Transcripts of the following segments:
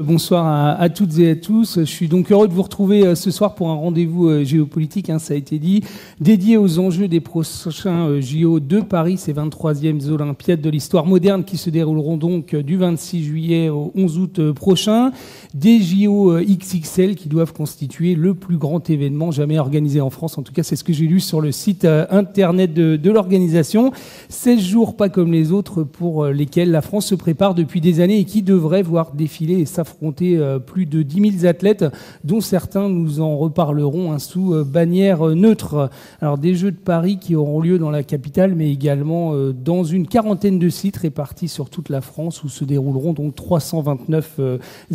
Bonsoir à toutes et à tous. Je suis donc heureux de vous retrouver ce soir pour un rendez-vous géopolitique, ça a été dit, dédié aux enjeux des prochains JO de Paris, ces 23e Olympiades de l'histoire moderne qui se dérouleront donc du 26 juillet au 11 août prochain. Des JO XXL qui doivent constituer le plus grand événement jamais organisé en France. En tout cas, c'est ce que j'ai lu sur le site internet de l'organisation. 16 jours pas comme les autres pour lesquels la France se prépare depuis des années et qui devrait voir défiler et affronter plus de 10 000 athlètes, dont certains nous en reparleront sous bannière neutre. Alors des Jeux de Paris qui auront lieu dans la capitale, mais également dans une quarantaine de sites répartis sur toute la France, où se dérouleront donc 329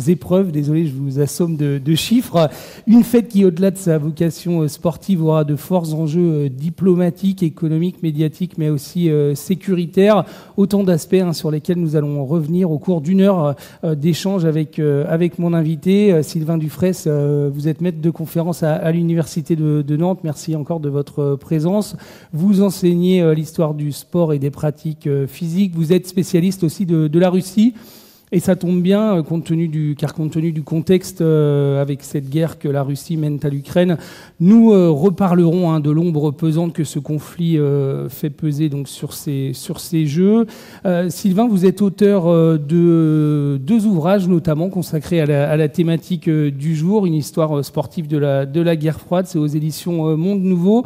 épreuves. Désolé, je vous assomme de chiffres. Une fête qui, au-delà de sa vocation sportive, aura de forts enjeux diplomatiques, économiques, médiatiques, mais aussi sécuritaires. Autant d'aspects sur lesquels nous allons revenir au cours d'une heure d'échange avec mon invité, Sylvain Dufres. Vous êtes maître de conférence à l'Université de Nantes. Merci encore de votre présence. Vous enseignez l'histoire du sport et des pratiques physiques. Vous êtes spécialiste aussi de la Russie. Et ça tombe bien, compte tenu du contexte avec cette guerre que la Russie mène à l'Ukraine, nous reparlerons de l'ombre pesante que ce conflit fait peser donc sur ces Jeux. Sylvain, vous êtes auteur de deux ouvrages, notamment consacrés à la thématique du jour, Une histoire sportive de la guerre froide, c'est aux éditions Monde Nouveau,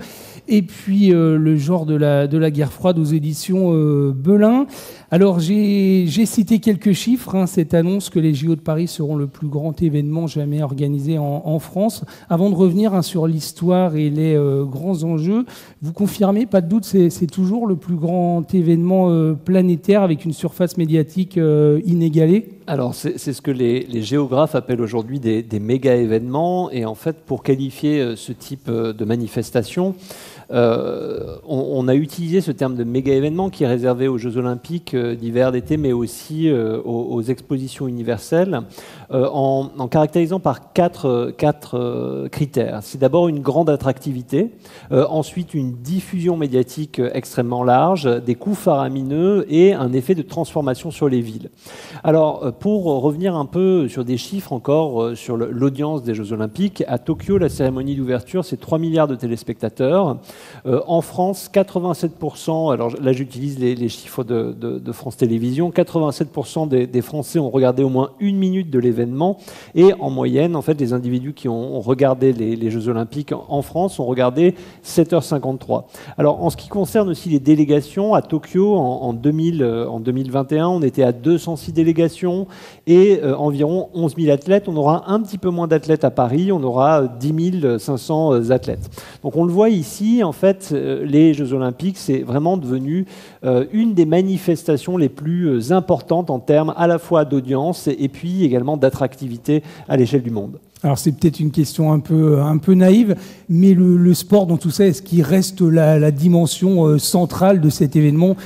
et puis le genre de la guerre froide aux éditions Belin. Alors j'ai cité quelques chiffres, cette annonce que les JO de Paris seront le plus grand événement jamais organisé en France. Avant de revenir sur l'histoire et les grands enjeux, vous confirmez, pas de doute, c'est toujours le plus grand événement planétaire avec une surface médiatique inégalée? Alors c'est ce que les géographes appellent aujourd'hui des méga-événements, et en fait pour qualifier ce type de manifestation, on a utilisé ce terme de méga-événement qui est réservé aux Jeux Olympiques d'hiver, d'été, mais aussi aux expositions universelles, en caractérisant par quatre critères. C'est d'abord une grande attractivité, ensuite une diffusion médiatique extrêmement large, des coûts faramineux et un effet de transformation sur les villes. Alors, pour revenir un peu sur des chiffres encore sur l'audience des Jeux Olympiques, à Tokyo, la cérémonie d'ouverture, c'est 3 milliards de téléspectateurs. En France, 87%, alors là j'utilise les chiffres de France Télévisions, 87% des Français ont regardé au moins une minute de l'événement, et en moyenne, en fait, les individus qui ont regardé les Jeux Olympiques en France ont regardé 7h53. Alors en ce qui concerne aussi les délégations, à Tokyo, en 2021, on était à 206 délégations et environ 11 000 athlètes. On aura un petit peu moins d'athlètes à Paris, on aura 10 500 athlètes. Donc on le voit ici, en fait, les Jeux Olympiques, c'est vraiment devenu une des manifestations les plus importantes en termes à la fois d'audience et puis également d'attractivité à l'échelle du monde. Alors c'est peut-être une question un peu naïve, mais le sport dans tout ça, est-ce qu'il reste la dimension centrale de cet événement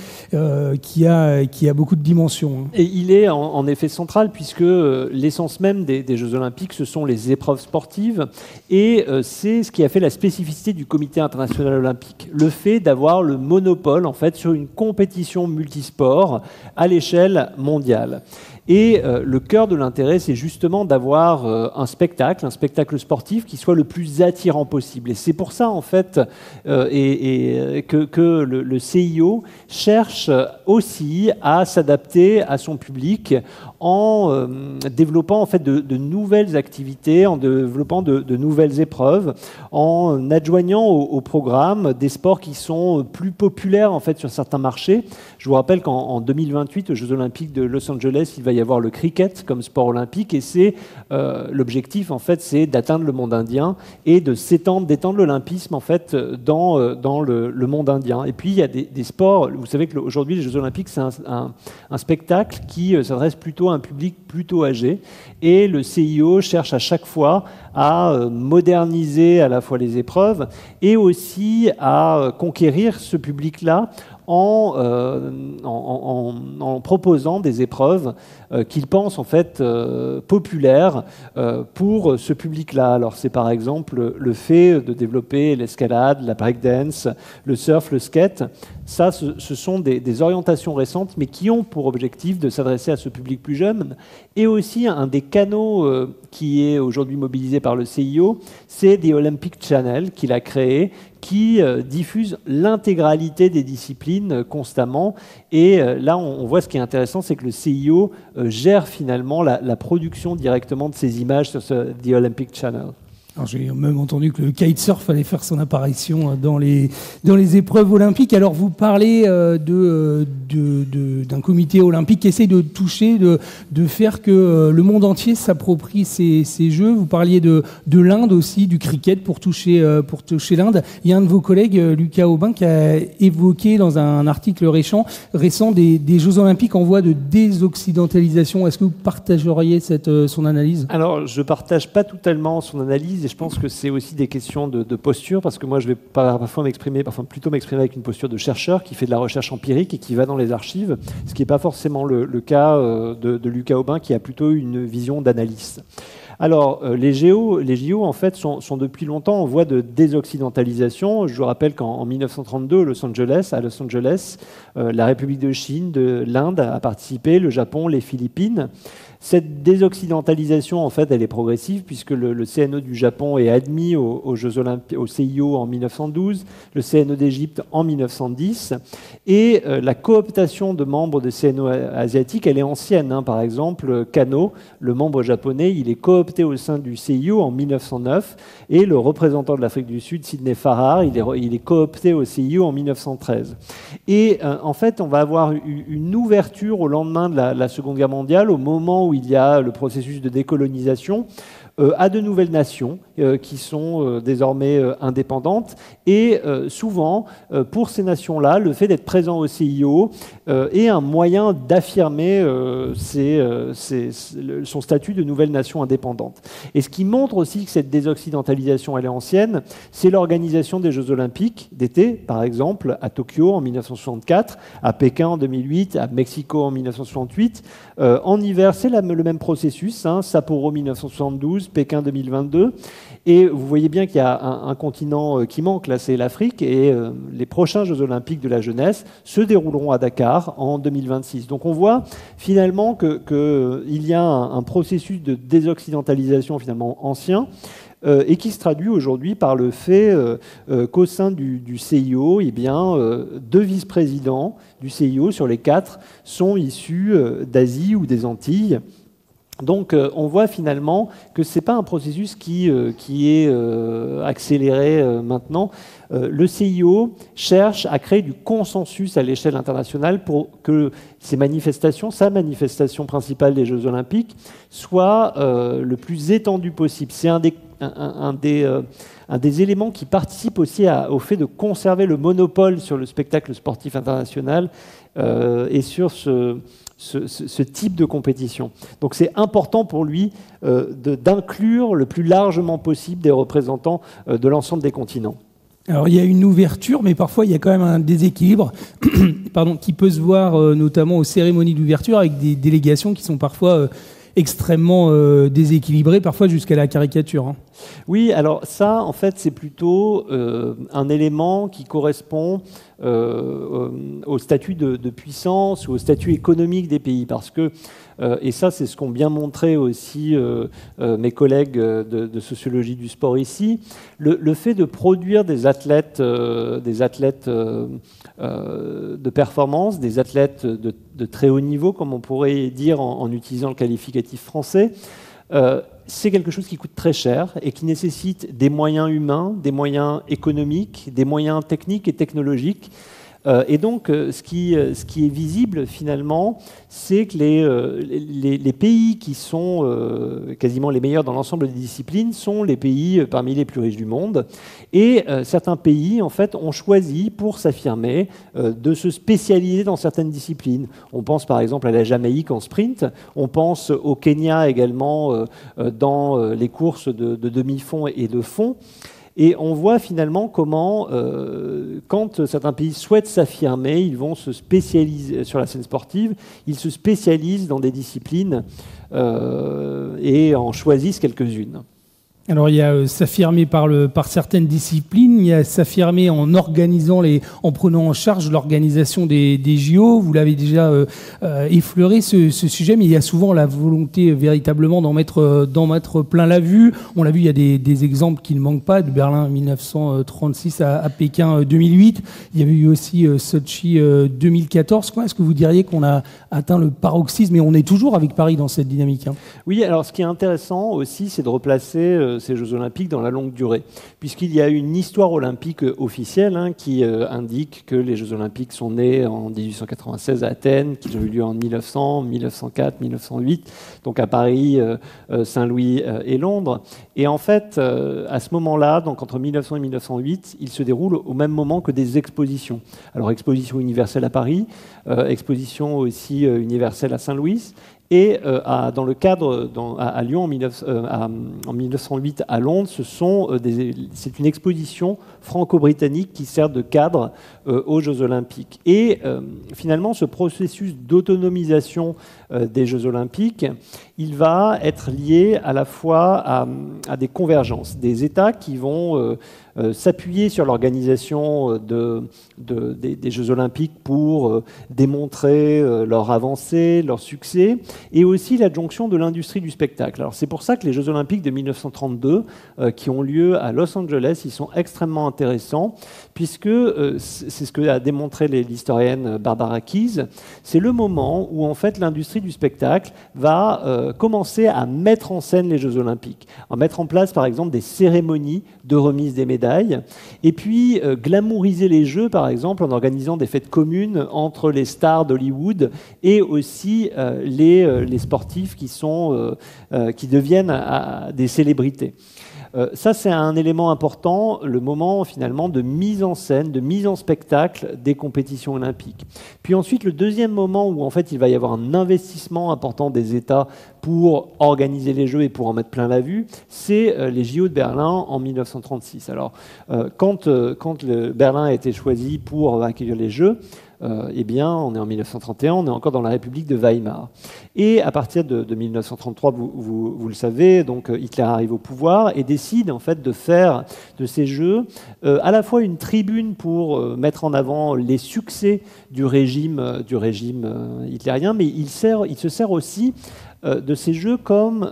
qui a beaucoup de dimensions, hein? Et il est en effet central, puisque l'essence même des Jeux Olympiques, ce sont les épreuves sportives, et c'est ce qui a fait la spécificité du Comité international olympique, le fait d'avoir le monopole en fait sur une compétition multisport à l'échelle mondiale. Et le cœur de l'intérêt, c'est justement d'avoir un spectacle sportif qui soit le plus attirant possible. Et c'est pour ça, en fait, que le CIO cherche aussi à s'adapter à son public en développant en fait de nouvelles activités, en développant de nouvelles épreuves, en adjoignant au programme des sports qui sont plus populaires en fait sur certains marchés. Je vous rappelle qu'en 2028, aux Jeux Olympiques de Los Angeles, il va y avoir le cricket comme sport olympique, et c'est l'objectif en fait, c'est d'atteindre le monde indien et de s'étendre, d'étendre l'olympisme en fait dans le monde indien. Et puis il y a des sports. Vous savez que aujourd'hui les Jeux Olympiques, c'est un spectacle qui s'adresse plutôt un public plutôt âgé, et le CIO cherche à chaque fois à moderniser à la fois les épreuves et aussi à conquérir ce public-là en proposant des épreuves qu'il pense en fait populaires pour ce public-là. Alors c'est par exemple le fait de développer l'escalade, la breakdance, le surf, le skate. Ça, ce sont des orientations récentes, mais qui ont pour objectif de s'adresser à ce public plus jeune. Et aussi, un des canaux qui est aujourd'hui mobilisé par le CIO, c'est The Olympic Channel, qu'il a créé, qui diffuse l'intégralité des disciplines constamment. Et là, on voit ce qui est intéressant, c'est que le CIO gère finalement la production directement de ces images sur The Olympic Channel. J'ai même entendu que le kitesurf allait faire son apparition dans les épreuves olympiques. Alors, vous parlez d'un comité olympique qui essaie de toucher, de faire que le monde entier s'approprie ces jeux. Vous parliez de l'Inde aussi, du cricket pour toucher l'Inde. Il y a un de vos collègues, Lucas Aubin, qui a évoqué dans un article récent des Jeux olympiques en voie de désoccidentalisation. Est-ce que vous partageriez son analyse? Alors, je ne partage pas totalement son analyse. Et je pense que c'est aussi des questions de posture, parce que moi, je vais parfois m'exprimer avec une posture de chercheur qui fait de la recherche empirique et qui va dans les archives, ce qui n'est pas forcément le cas de Lucas Aubin, qui a plutôt une vision d'analyste. Alors, les JO, en fait, sont depuis longtemps en voie de désoccidentalisation. Je vous rappelle qu'en 1932, à Los Angeles, la République de Chine, l'Inde a participé, le Japon, les Philippines. Cette désoccidentalisation, en fait, elle est progressive, puisque le CNO du Japon est admis au CIO en 1912, le CNO d'Égypte en 1910, et la cooptation de membres de CNO asiatiques, elle est ancienne. Par exemple, Kano, le membre japonais, il est coopté au sein du CIO en 1909, et le représentant de l'Afrique du Sud, Sidney Farrar, il est coopté au CIO en 1913. Et en fait, on va avoir une ouverture au lendemain de la Seconde Guerre mondiale, au moment où il y a le processus de décolonisation, à de nouvelles nations qui sont désormais indépendantes. Et souvent, pour ces nations-là, le fait d'être présent au CIO est un moyen d'affirmer son statut de nouvelle nation indépendante. Et ce qui montre aussi que cette désoccidentalisation, elle est ancienne, c'est l'organisation des Jeux olympiques d'été, par exemple, à Tokyo en 1964, à Pékin en 2008, à Mexico en 1968. En hiver, c'est le même processus, Sapporo 1972, Pékin 2022. Et vous voyez bien qu'il y a un continent qui manque, là c'est l'Afrique, et les prochains Jeux olympiques de la jeunesse se dérouleront à Dakar en 2026. Donc on voit finalement qu'il y a un processus de désoccidentalisation finalement ancien, et qui se traduit aujourd'hui par le fait qu'au sein du CIO, eh bien, deux vice-présidents du CIO sur les 4 sont issus d'Asie ou des Antilles. Donc on voit finalement que ce n'est pas un processus qui est accéléré maintenant. Le CIO cherche à créer du consensus à l'échelle internationale pour que sa manifestation principale des Jeux olympiques, soit le plus étendue possible. C'est un des éléments qui participe aussi au fait de conserver le monopole sur le spectacle sportif international et sur ce type de compétition. Donc c'est important pour lui d'inclure le plus largement possible des représentants de l'ensemble des continents. Alors il y a une ouverture, mais parfois il y a quand même un déséquilibre qui peut se voir notamment aux cérémonies d'ouverture, avec des délégations qui sont parfois extrêmement déséquilibrées, parfois jusqu'à la caricature. Oui, alors ça, en fait, c'est plutôt un élément qui correspond au statut de puissance ou au statut économique des pays, parce que, et ça c'est ce qu'ont bien montré aussi mes collègues de sociologie du sport ici, le fait de produire des athlètes de performance, des athlètes de très haut niveau, comme on pourrait dire en utilisant le qualificatif français, c'est quelque chose qui coûte très cher et qui nécessite des moyens humains, des moyens économiques, des moyens techniques et technologiques. Et donc, ce qui est visible, finalement, c'est que les pays qui sont quasiment les meilleurs dans l'ensemble des disciplines sont les pays parmi les plus riches du monde. Et certains pays, en fait, ont choisi, pour s'affirmer, de se spécialiser dans certaines disciplines. On pense, par exemple, à la Jamaïque en sprint. On pense au Kenya également dans les courses de demi-fond et de fond. Et on voit finalement comment, quand certains pays souhaitent s'affirmer, ils vont se spécialiser sur la scène sportive, ils se spécialisent dans des disciplines et en choisissent quelques-unes. Alors il y a s'affirmer par certaines disciplines, il y a s'affirmer en prenant en charge l'organisation des JO. Vous l'avez déjà effleuré ce sujet, mais il y a souvent la volonté véritablement d'en mettre plein la vue. On l'a vu, il y a des exemples qui ne manquent pas, de Berlin 1936 à Pékin 2008. Il y avait eu aussi Sochi 2014. Est-ce que vous diriez qu'on a atteint le paroxysme et on est toujours avec Paris dans cette dynamique, hein? Oui, alors ce qui est intéressant aussi, c'est de replacer ces Jeux Olympiques dans la longue durée, puisqu'il y a une histoire olympique officielle qui indique que les Jeux Olympiques sont nés en 1896 à Athènes, qu'ils ont eu lieu en 1900, 1904, 1908, donc à Paris, Saint-Louis et Londres. Et en fait, à ce moment-là, donc entre 1900 et 1908, ils se déroulent au même moment que des expositions. Alors exposition universelle à Paris, exposition aussi universelle à Saint-Louis, et à Lyon, en 1908, à Londres, c'est une exposition franco-britannique qui sert de cadre aux Jeux Olympiques. Et finalement, ce processus d'autonomisation des Jeux Olympiques, il va être lié à la fois à des convergences, des États qui vont s'appuyer sur l'organisation des Jeux Olympiques pour démontrer leur avancée, leur succès, et aussi l'adjonction de l'industrie du spectacle. Alors c'est pour ça que les Jeux Olympiques de 1932, qui ont lieu à Los Angeles, ils sont extrêmement intéressants, puisque, c'est ce que a démontré l'historienne Barbara Keys, c'est le moment où en fait l'industrie du spectacle va commencer à mettre en scène les Jeux Olympiques, à mettre en place par exemple des cérémonies de remise des médailles, et puis glamouriser les Jeux par exemple en organisant des fêtes communes entre les stars d'Hollywood et aussi les sportifs qui deviennent des célébrités. Ça, c'est un élément important, le moment finalement de mise en scène, de mise en spectacle des compétitions olympiques. Puis ensuite, le deuxième moment où en fait il va y avoir un investissement important des États pour organiser les Jeux et pour en mettre plein la vue, c'est les JO de Berlin en 1936. Alors, quand Berlin a été choisi pour accueillir les Jeux, eh bien, on est en 1931, on est encore dans la République de Weimar. Et à partir de 1933, vous le savez, donc Hitler arrive au pouvoir et décide en fait de faire de ces Jeux à la fois une tribune pour mettre en avant les succès du régime hitlérien, mais il se sert aussi de ces Jeux comme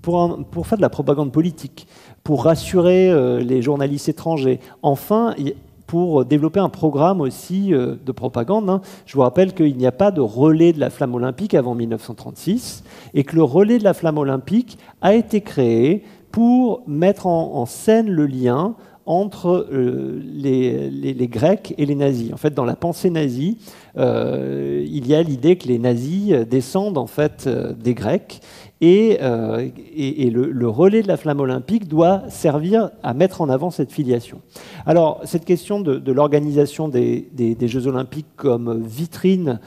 pour faire de la propagande politique, pour rassurer les journalistes étrangers. Enfin, pour développer un programme aussi de propagande. Je vous rappelle qu'il n'y a pas de relais de la flamme olympique avant 1936 et que le relais de la flamme olympique a été créé pour mettre en scène le lien entre les Grecs et les nazis. En fait, dans la pensée nazie, il y a l'idée que les nazis descendent en fait, des Grecs. Et le relais de la flamme olympique doit servir à mettre en avant cette filiation. Alors, cette question de l'organisation des Jeux olympiques comme vitrine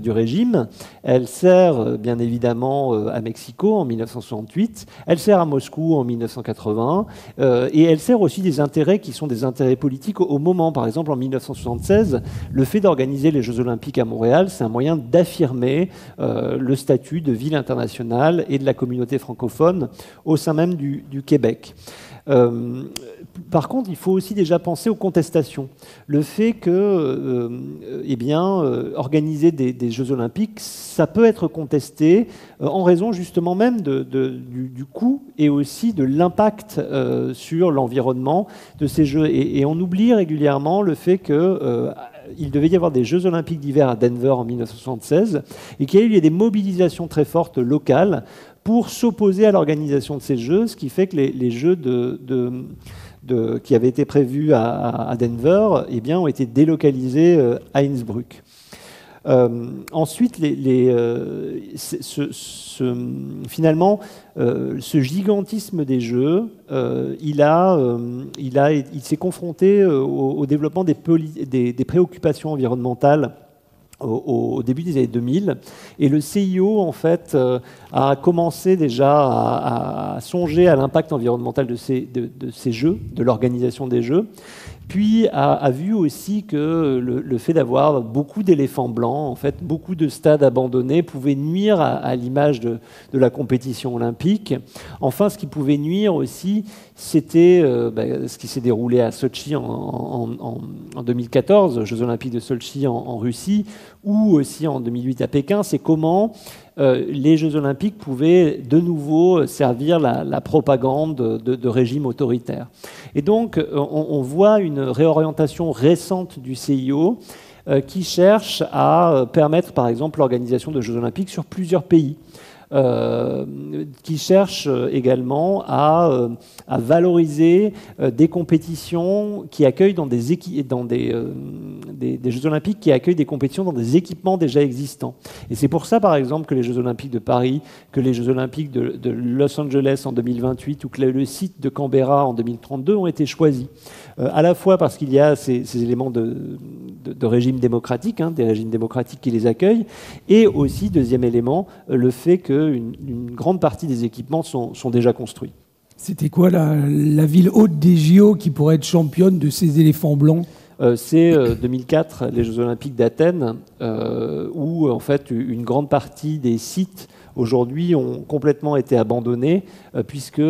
du régime, elle sert bien évidemment à Mexico en 1968, elle sert à Moscou en 1980, et elle sert aussi des intérêts qui sont des intérêts politiques au moment. Par exemple, en 1976, le fait d'organiser les Jeux olympiques à Montréal, c'est un moyen d'affirmer le statut de ville internationale et de la communauté francophone au sein même du Québec. Par contre, il faut aussi déjà penser aux contestations. Le fait que, organiser des Jeux Olympiques, ça peut être contesté en raison justement même du coût et aussi de l'impact sur l'environnement de ces Jeux. Et on oublie régulièrement le fait que il devait y avoir des Jeux Olympiques d'hiver à Denver en 1976 et qu'il y a eu des mobilisations très fortes locales pour s'opposer à l'organisation de ces Jeux, ce qui fait que les Jeux qui avaient été prévus à Denver ont été délocalisés à Innsbruck. Ensuite, finalement, ce gigantisme des Jeux, il s'est confronté au développement des préoccupations environnementales au début des années 2000. Et le CIO, en fait, a commencé déjà à songer à l'impact environnemental de ces jeux, de l'organisation des jeux. Puis a vu aussi que le fait d'avoir beaucoup d'éléphants blancs, en fait, beaucoup de stades abandonnés, pouvait nuire à l'image de la compétition olympique. Enfin, ce qui pouvait nuire aussi, c'était ce qui s'est déroulé à Sotchi en 2014, aux Jeux olympiques de Sotchi en Russie, ou aussi en 2008 à Pékin, c'est comment les Jeux olympiques pouvaient de nouveau servir la propagande de régimes autoritaires. Et donc, on voit une réorientation récente du CIO qui cherche à permettre, par exemple, l'organisation de Jeux olympiques sur plusieurs pays, qui cherche également à valoriser des compétitions qui accueillent des Jeux olympiques qui accueillent des compétitions dans des équipements déjà existants. Et c'est pour ça, par exemple, que les Jeux olympiques de Paris, que les Jeux olympiques de Los Angeles en 2028 ou que le site de Canberra en 2032 ont été choisis. À la fois parce qu'il y a ces éléments de régime démocratique, des régimes démocratiques qui les accueillent, et aussi, deuxième élément, le fait qu'une grande partie des équipements sont déjà construits. C'était quoi la ville haute des JO qui pourrait être championne de ces éléphants blancs? C'est 2004, les Jeux olympiques d'Athènes, où en fait une grande partie des sites aujourd'hui ont complètement été abandonnés, puisque à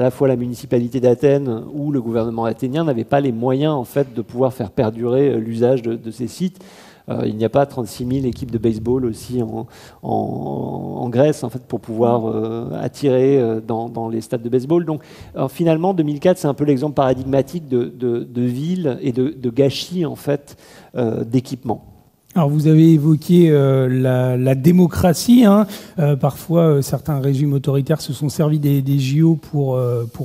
la fois la municipalité d'Athènes ou le gouvernement athénien n'avaient pas les moyens en fait, de pouvoir faire perdurer l'usage de ces sites. Il n'y a pas 36 000 équipes de baseball aussi en Grèce en fait, pour pouvoir attirer dans les stades de baseball. Donc finalement, 2004, c'est un peu l'exemple paradigmatique de ville et de gâchis en fait, d'équipement. Alors vous avez évoqué la démocratie. Parfois, certains régimes autoritaires se sont servis des JO pour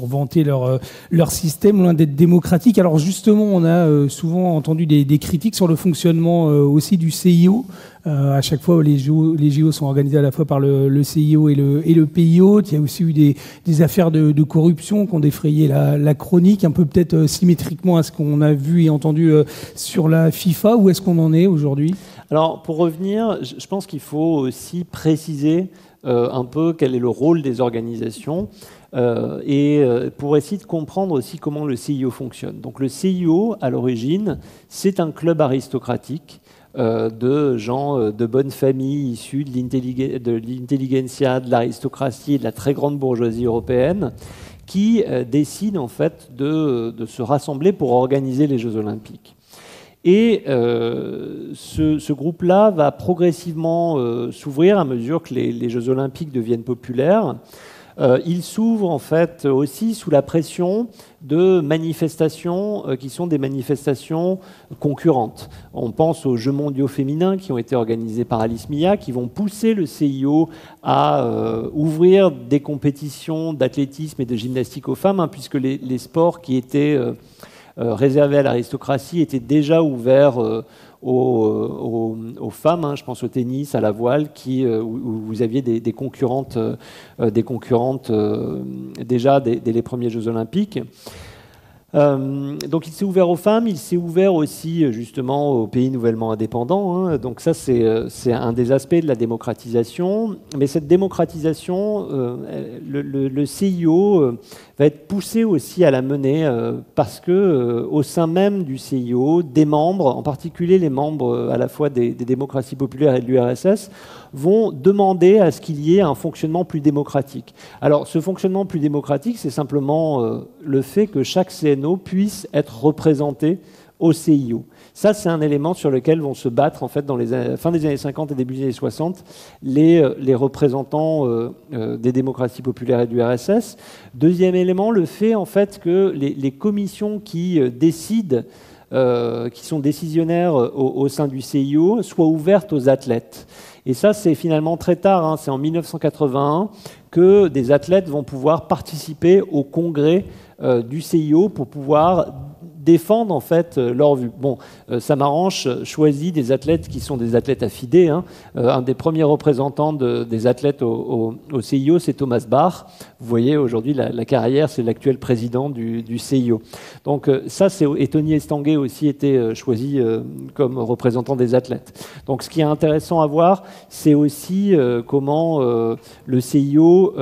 vanter leur système, loin d'être démocratique. Alors justement, on a souvent entendu des critiques sur le fonctionnement aussi du CIO. À chaque fois, les JO sont organisés à la fois par le CIO et le pays hôte. Il y a aussi eu des affaires de corruption qui ont défrayé la chronique, un peu peut-être symétriquement à ce qu'on a vu et entendu sur la FIFA. Où est-ce qu'on en est aujourd'hui? Alors, pour revenir, je pense qu'il faut aussi préciser un peu quel est le rôle des organisations et pour essayer de comprendre aussi comment le CIO fonctionne. Donc, le CIO, à l'origine, c'est un club aristocratique de gens de bonne famille issus de l'intelligentsia, de l'aristocratie et de la très grande bourgeoisie européenne qui décident en fait de se rassembler pour organiser les Jeux olympiques. Et ce groupe-là va progressivement s'ouvrir à mesure que les Jeux olympiques deviennent populaires. Il s'ouvre en fait aussi sous la pression de manifestations qui sont des manifestations concurrentes. On pense aux Jeux mondiaux féminins qui ont été organisés par Alice Milliat, qui vont pousser le CIO à ouvrir des compétitions d'athlétisme et de gymnastique aux femmes, puisque les sports qui étaient réservés à l'aristocratie étaient déjà ouverts aux femmes, je pense au tennis, à la voile, où vous aviez des concurrentes déjà dès les premiers Jeux olympiques. Donc il s'est ouvert aux femmes, il s'est ouvert aussi justement aux pays nouvellement indépendants. Donc ça, c'est un des aspects de la démocratisation. Mais cette démocratisation, le CIO va être poussé aussi à la mener parce que au sein même du CIO, des membres, en particulier les membres à la fois des démocraties populaires et de l'URSS, vont demander à ce qu'il y ait un fonctionnement plus démocratique. Alors ce fonctionnement plus démocratique, c'est simplement le fait que chaque CNO puisse être représenté au CIO. Ça, c'est un élément sur lequel vont se battre, en fait, dans les fin des années 50 et début des années 60, les représentants des démocraties populaires et du RSS. Deuxième élément, le fait, en fait, que les commissions qui décident, qui sont décisionnaires au sein du CIO, soient ouvertes aux athlètes. Et ça, c'est finalement très tard, c'est en 1981 que des athlètes vont pouvoir participer au congrès du CIO pour pouvoir défendent en fait leur vue. Bon, Samaranche choisit des athlètes qui sont des athlètes affidés. Hein. Un des premiers représentants des athlètes au CIO, c'est Thomas Bach. Vous voyez, aujourd'hui, la carrière, c'est l'actuel président du CIO. Donc ça, et Tony Estanguet aussi était choisi comme représentant des athlètes. Donc ce qui est intéressant à voir, c'est aussi comment le CIO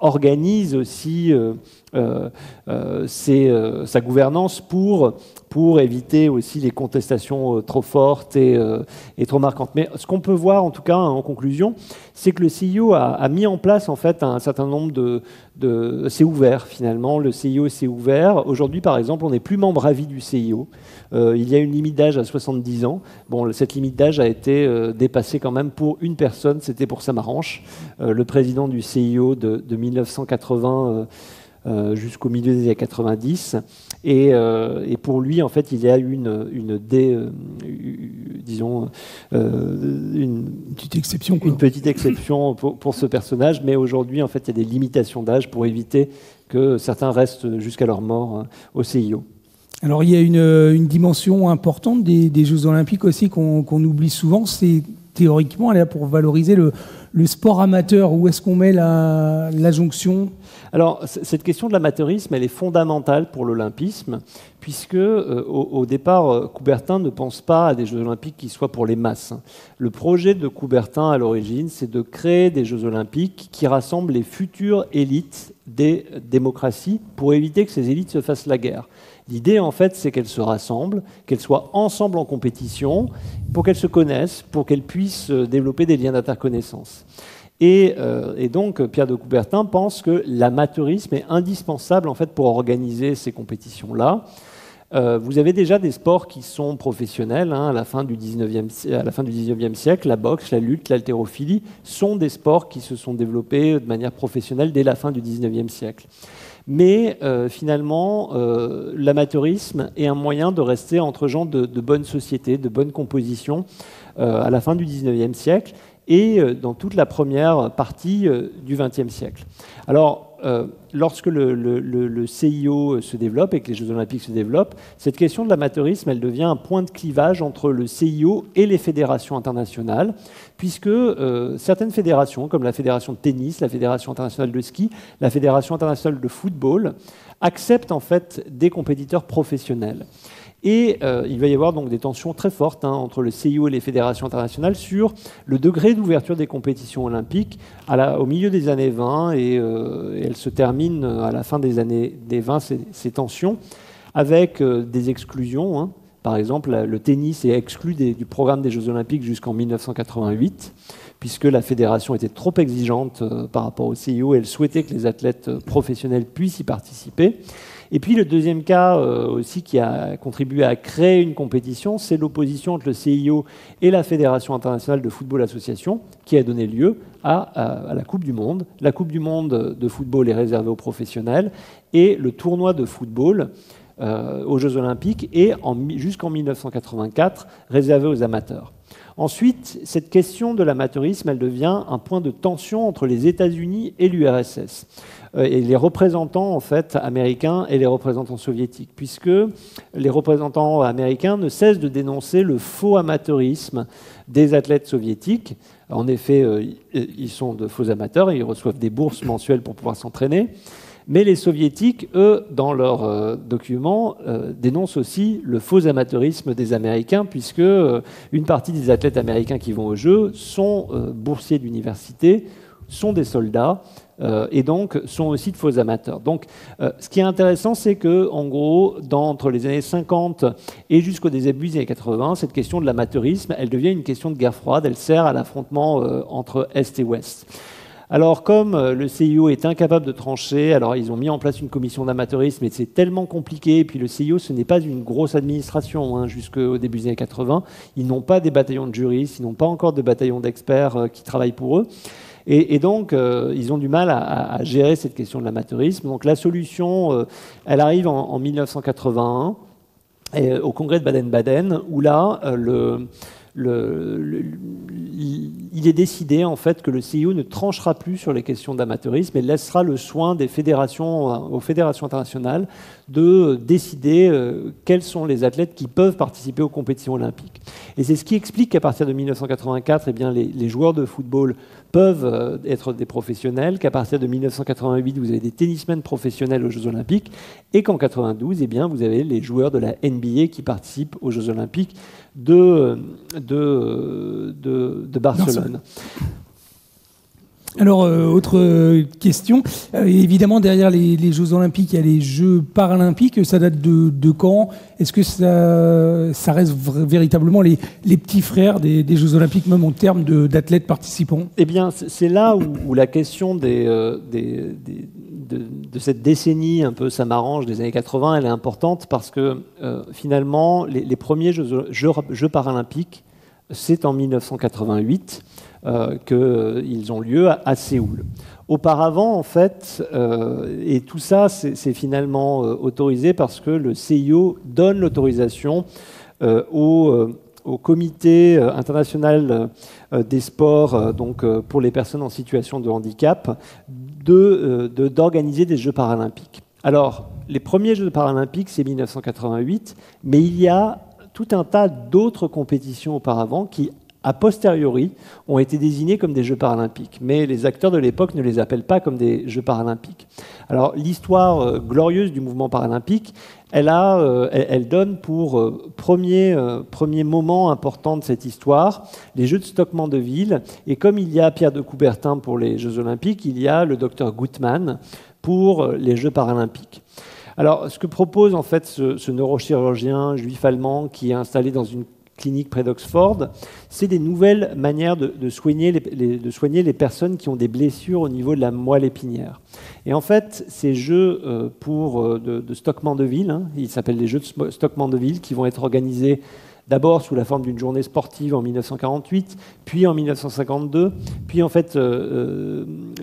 organise aussi sa gouvernance pour éviter aussi les contestations trop fortes et trop marquantes. Mais ce qu'on peut voir, en tout cas, en conclusion, c'est que le CIO a mis en place, en fait, un certain nombre de c'est ouvert, finalement. Le CIO s'est ouvert. Aujourd'hui, par exemple, on n'est plus membre à vie du CIO. Il y a une limite d'âge à 70 ans. Bon, cette limite d'âge a été dépassée quand même pour une personne. C'était pour Samaranche, le président du CIO de 1980 jusqu'au milieu des années 90, et pour lui, en fait, il y a une petite exception pour ce personnage, mais aujourd'hui, en fait, il y a des limitations d'âge pour éviter que certains restent jusqu'à leur mort au CIO. Alors, il y a une dimension importante des Jeux Olympiques aussi qu'on oublie souvent, c'est théoriquement, elle est là pour valoriser le sport amateur. Où est-ce qu'on met la jonction ? Alors, cette question de l'amateurisme, elle est fondamentale pour l'olympisme, puisque au départ, Coubertin ne pense pas à des Jeux olympiques qui soient pour les masses. Le projet de Coubertin, à l'origine, c'est de créer des Jeux olympiques qui rassemblent les futures élites des démocraties pour éviter que ces élites se fassent la guerre. L'idée, en fait, c'est qu'elles se rassemblent, qu'elles soient ensemble en compétition, pour qu'elles se connaissent, pour qu'elles puissent développer des liens d'interconnaissance. Et donc, Pierre de Coubertin pense que l'amateurisme est indispensable, en fait, pour organiser ces compétitions-là. Vous avez déjà des sports qui sont professionnels, hein, à la fin du 19e siècle, la boxe, la lutte, l'haltérophilie sont des sports qui se sont développés de manière professionnelle dès la fin du 19e siècle. Mais finalement, l'amateurisme est un moyen de rester entre gens de bonne société, de bonne composition à la fin du 19e siècle et dans toute la première partie du 20e siècle. Alors, lorsque le CIO se développe et que les Jeux olympiques se développent, cette question de l'amateurisme, elle devient un point de clivage entre le CIO et les fédérations internationales, puisque certaines fédérations, comme la fédération de tennis, la fédération internationale de ski, la fédération internationale de football, acceptent en fait des compétiteurs professionnels. Et il va y avoir donc des tensions très fortes hein, entre le CIO et les fédérations internationales sur le degré d'ouverture des compétitions olympiques au milieu des années 20 et elles se terminent à la fin des années 20, ces tensions, avec des exclusions. Hein. Par exemple, le tennis est exclu du programme des Jeux olympiques jusqu'en 1988, puisque la fédération était trop exigeante par rapport au CIO et elle souhaitait que les athlètes professionnels puissent y participer. Et puis le deuxième cas aussi qui a contribué à créer une compétition, c'est l'opposition entre le CIO et la Fédération internationale de football association qui a donné lieu à la Coupe du Monde. La Coupe du Monde de football est réservée aux professionnels et le tournoi de football aux Jeux olympiques est jusqu'en 1984 réservé aux amateurs. Ensuite, cette question de l'amateurisme, elle devient un point de tension entre les États-Unis et l'URSS, et les représentants en fait américains et les représentants soviétiques, puisque les représentants américains ne cessent de dénoncer le faux amateurisme des athlètes soviétiques. En effet, ils sont de faux amateurs, et ils reçoivent des bourses mensuelles pour pouvoir s'entraîner. Mais les soviétiques, eux, dans leurs documents, dénoncent aussi le faux amateurisme des Américains, puisque une partie des athlètes américains qui vont aux Jeux sont boursiers d'université, sont des soldats, et donc sont aussi de faux amateurs. Donc, ce qui est intéressant, c'est que, en gros, entre les années 50 et jusqu'au début des années 80, cette question de l'amateurisme, elle devient une question de guerre froide. Elle sert à l'affrontement entre Est et Ouest. Alors, comme le CIO est incapable de trancher, alors ils ont mis en place une commission d'amateurisme, et c'est tellement compliqué. Et puis le CIO, ce n'est pas une grosse administration hein, jusqu'au début des années 80. Ils n'ont pas des bataillons de juristes, ils n'ont pas encore de bataillons d'experts qui travaillent pour eux. Et donc, ils ont du mal à gérer cette question de l'amateurisme. Donc, la solution, elle arrive en 1981, au congrès de Baden-Baden, où là, il est décidé en fait que le CIO ne tranchera plus sur les questions d'amateurisme et laissera le soin des fédérations, aux fédérations internationales de décider quels sont les athlètes qui peuvent participer aux compétitions olympiques. Et c'est ce qui explique qu'à partir de 1984, eh bien, les joueurs de football peuvent être des professionnels, qu'à partir de 1988, vous avez des tennismen professionnels aux Jeux Olympiques, et qu'en 1992, eh bien, vous avez les joueurs de la NBA qui participent aux Jeux Olympiques de Barcelone. Alors, autre question. Évidemment, derrière les Jeux Olympiques, il y a les Jeux Paralympiques. Ça date de quand? Est-ce que ça reste véritablement les petits frères des Jeux Olympiques, même en termes d'athlètes participants? Eh bien, c'est là où la question de cette décennie un peu Samaranche des années 80, elle est importante parce que, finalement, les premiers Jeux Paralympiques, c'est en 1988. Qu'ils ont lieu à Séoul. Auparavant, en fait, et tout ça, c'est finalement autorisé parce que le CIO donne l'autorisation au Comité international des sports, donc pour les personnes en situation de handicap, d'organiser des Jeux paralympiques. Alors, les premiers Jeux paralympiques, c'est 1988, mais il y a tout un tas d'autres compétitions auparavant qui a posteriori, ont été désignés comme des Jeux paralympiques. Mais les acteurs de l'époque ne les appellent pas comme des Jeux paralympiques. Alors, l'histoire glorieuse du mouvement paralympique, elle donne pour premier moment important de cette histoire les Jeux de Stockman-Deville. Et comme il y a Pierre de Coubertin pour les Jeux olympiques, il y a le docteur Guttmann pour les Jeux paralympiques. Alors, ce que propose en fait ce neurochirurgien juif allemand qui est installé dans une clinique près d'Oxford, c'est des nouvelles manières de soigner les personnes qui ont des blessures au niveau de la moelle épinière. Et en fait, ces jeux de Stockman-Deville, hein, ils s'appellent les Jeux de Stockman-Deville, qui vont être organisés d'abord sous la forme d'une journée sportive en 1948, puis en 1952, puis en fait,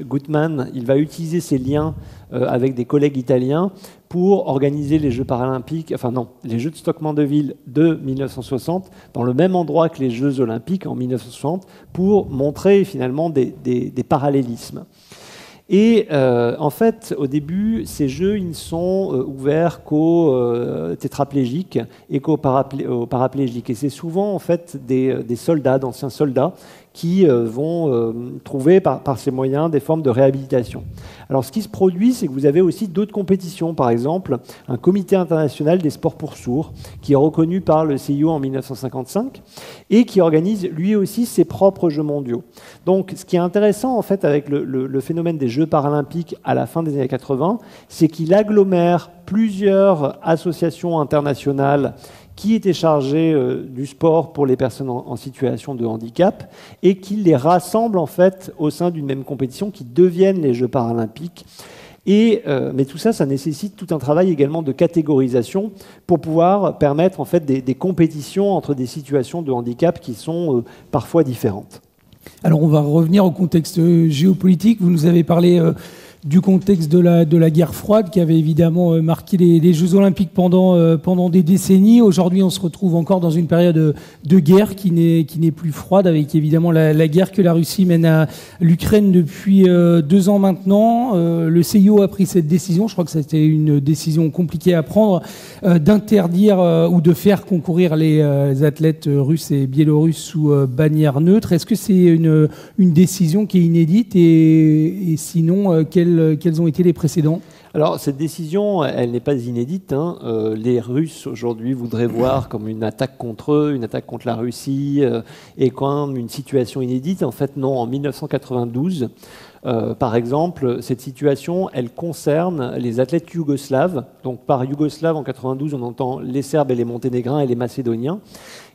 Guttmann, il va utiliser ses liens avec des collègues italiens pour organiser les Jeux paralympiques, enfin non, les Jeux de Stockman-Deville de 1960, dans le même endroit que les Jeux olympiques en 1960, pour montrer finalement des parallélismes. Et en fait, au début, ces jeux ils ne sont ouverts qu'aux tétraplégiques et qu'aux paraplégiques. Et c'est souvent en fait des soldats, d'anciens soldats, qui vont trouver par ces moyens des formes de réhabilitation. Alors ce qui se produit, c'est que vous avez aussi d'autres compétitions. Par exemple, un comité international des sports pour sourds, qui est reconnu par le CIO en 1955, et qui organise lui aussi ses propres Jeux mondiaux. Donc ce qui est intéressant en fait avec le phénomène des Jeux paralympiques à la fin des années 80, c'est qu'il agglomère plusieurs associations internationales qui était chargé du sport pour les personnes en situation de handicap et qui les rassemble en fait au sein d'une même compétition qui deviennent les Jeux paralympiques. Mais tout ça, ça nécessite tout un travail également de catégorisation pour pouvoir permettre en fait des compétitions entre des situations de handicap qui sont parfois différentes. Alors on va revenir au contexte géopolitique. Vous nous avez parlé du contexte de la guerre froide qui avait évidemment marqué les Jeux olympiques pendant des décennies. Aujourd'hui, on se retrouve encore dans une période de guerre qui n'est plus froide, avec évidemment la guerre que la Russie mène à l'Ukraine depuis 2 ans maintenant. Le CIO a pris cette décision, je crois que c'était une décision compliquée à prendre, d'interdire ou de faire concourir les athlètes russes et biélorusses sous bannière neutre. Est-ce que c'est une décision qui est inédite et sinon, quels ont été les précédents? Alors, cette décision, elle n'est pas inédite. Hein. Les Russes, aujourd'hui, voudraient voir comme une attaque contre eux, une attaque contre la Russie, et quand même une situation inédite. En fait, non, en 1992, par exemple, cette situation, elle concerne les athlètes yougoslaves. Donc, par yougoslaves, en 1992, on entend les Serbes et les Monténégrins et les Macédoniens,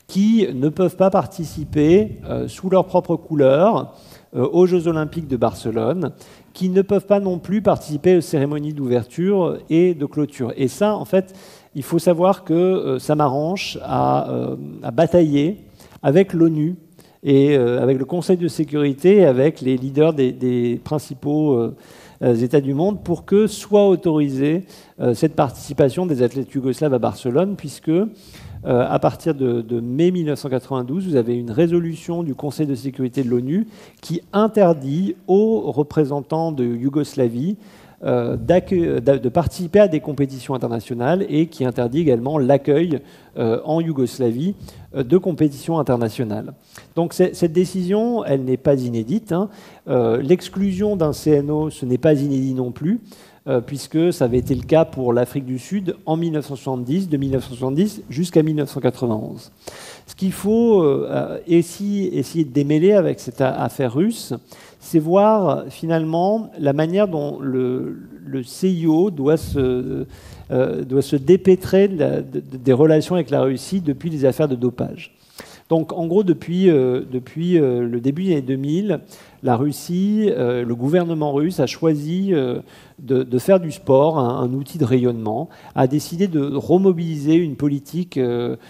qui ne peuvent pas participer sous leur propre couleur aux Jeux olympiques de Barcelone, qui ne peuvent pas non plus participer aux cérémonies d'ouverture et de clôture. Et ça, en fait, il faut savoir que Samaranche a bataillé avec l'ONU et avec le Conseil de sécurité et avec les leaders des principaux États du monde pour que soit autorisée cette participation des athlètes yougoslaves à Barcelone, puisque à partir de mai 1992, vous avez une résolution du Conseil de sécurité de l'ONU qui interdit aux représentants de Yougoslavie de participer à des compétitions internationales et qui interdit également l'accueil en Yougoslavie de compétitions internationales. Donc cette décision, elle n'est pas inédite, hein. L'exclusion d'un CNO, ce n'est pas inédit non plus, puisque ça avait été le cas pour l'Afrique du Sud en 1970, de 1970 jusqu'à 1991. Ce qu'il faut essayer de démêler avec cette affaire russe, c'est voir finalement la manière dont le CIO doit se dépêtrer des relations avec la Russie depuis les affaires de dopage. Donc en gros, depuis le début des années 2000, la Russie, le gouvernement russe a choisi de faire du sport un outil de rayonnement, a décidé de remobiliser une politique de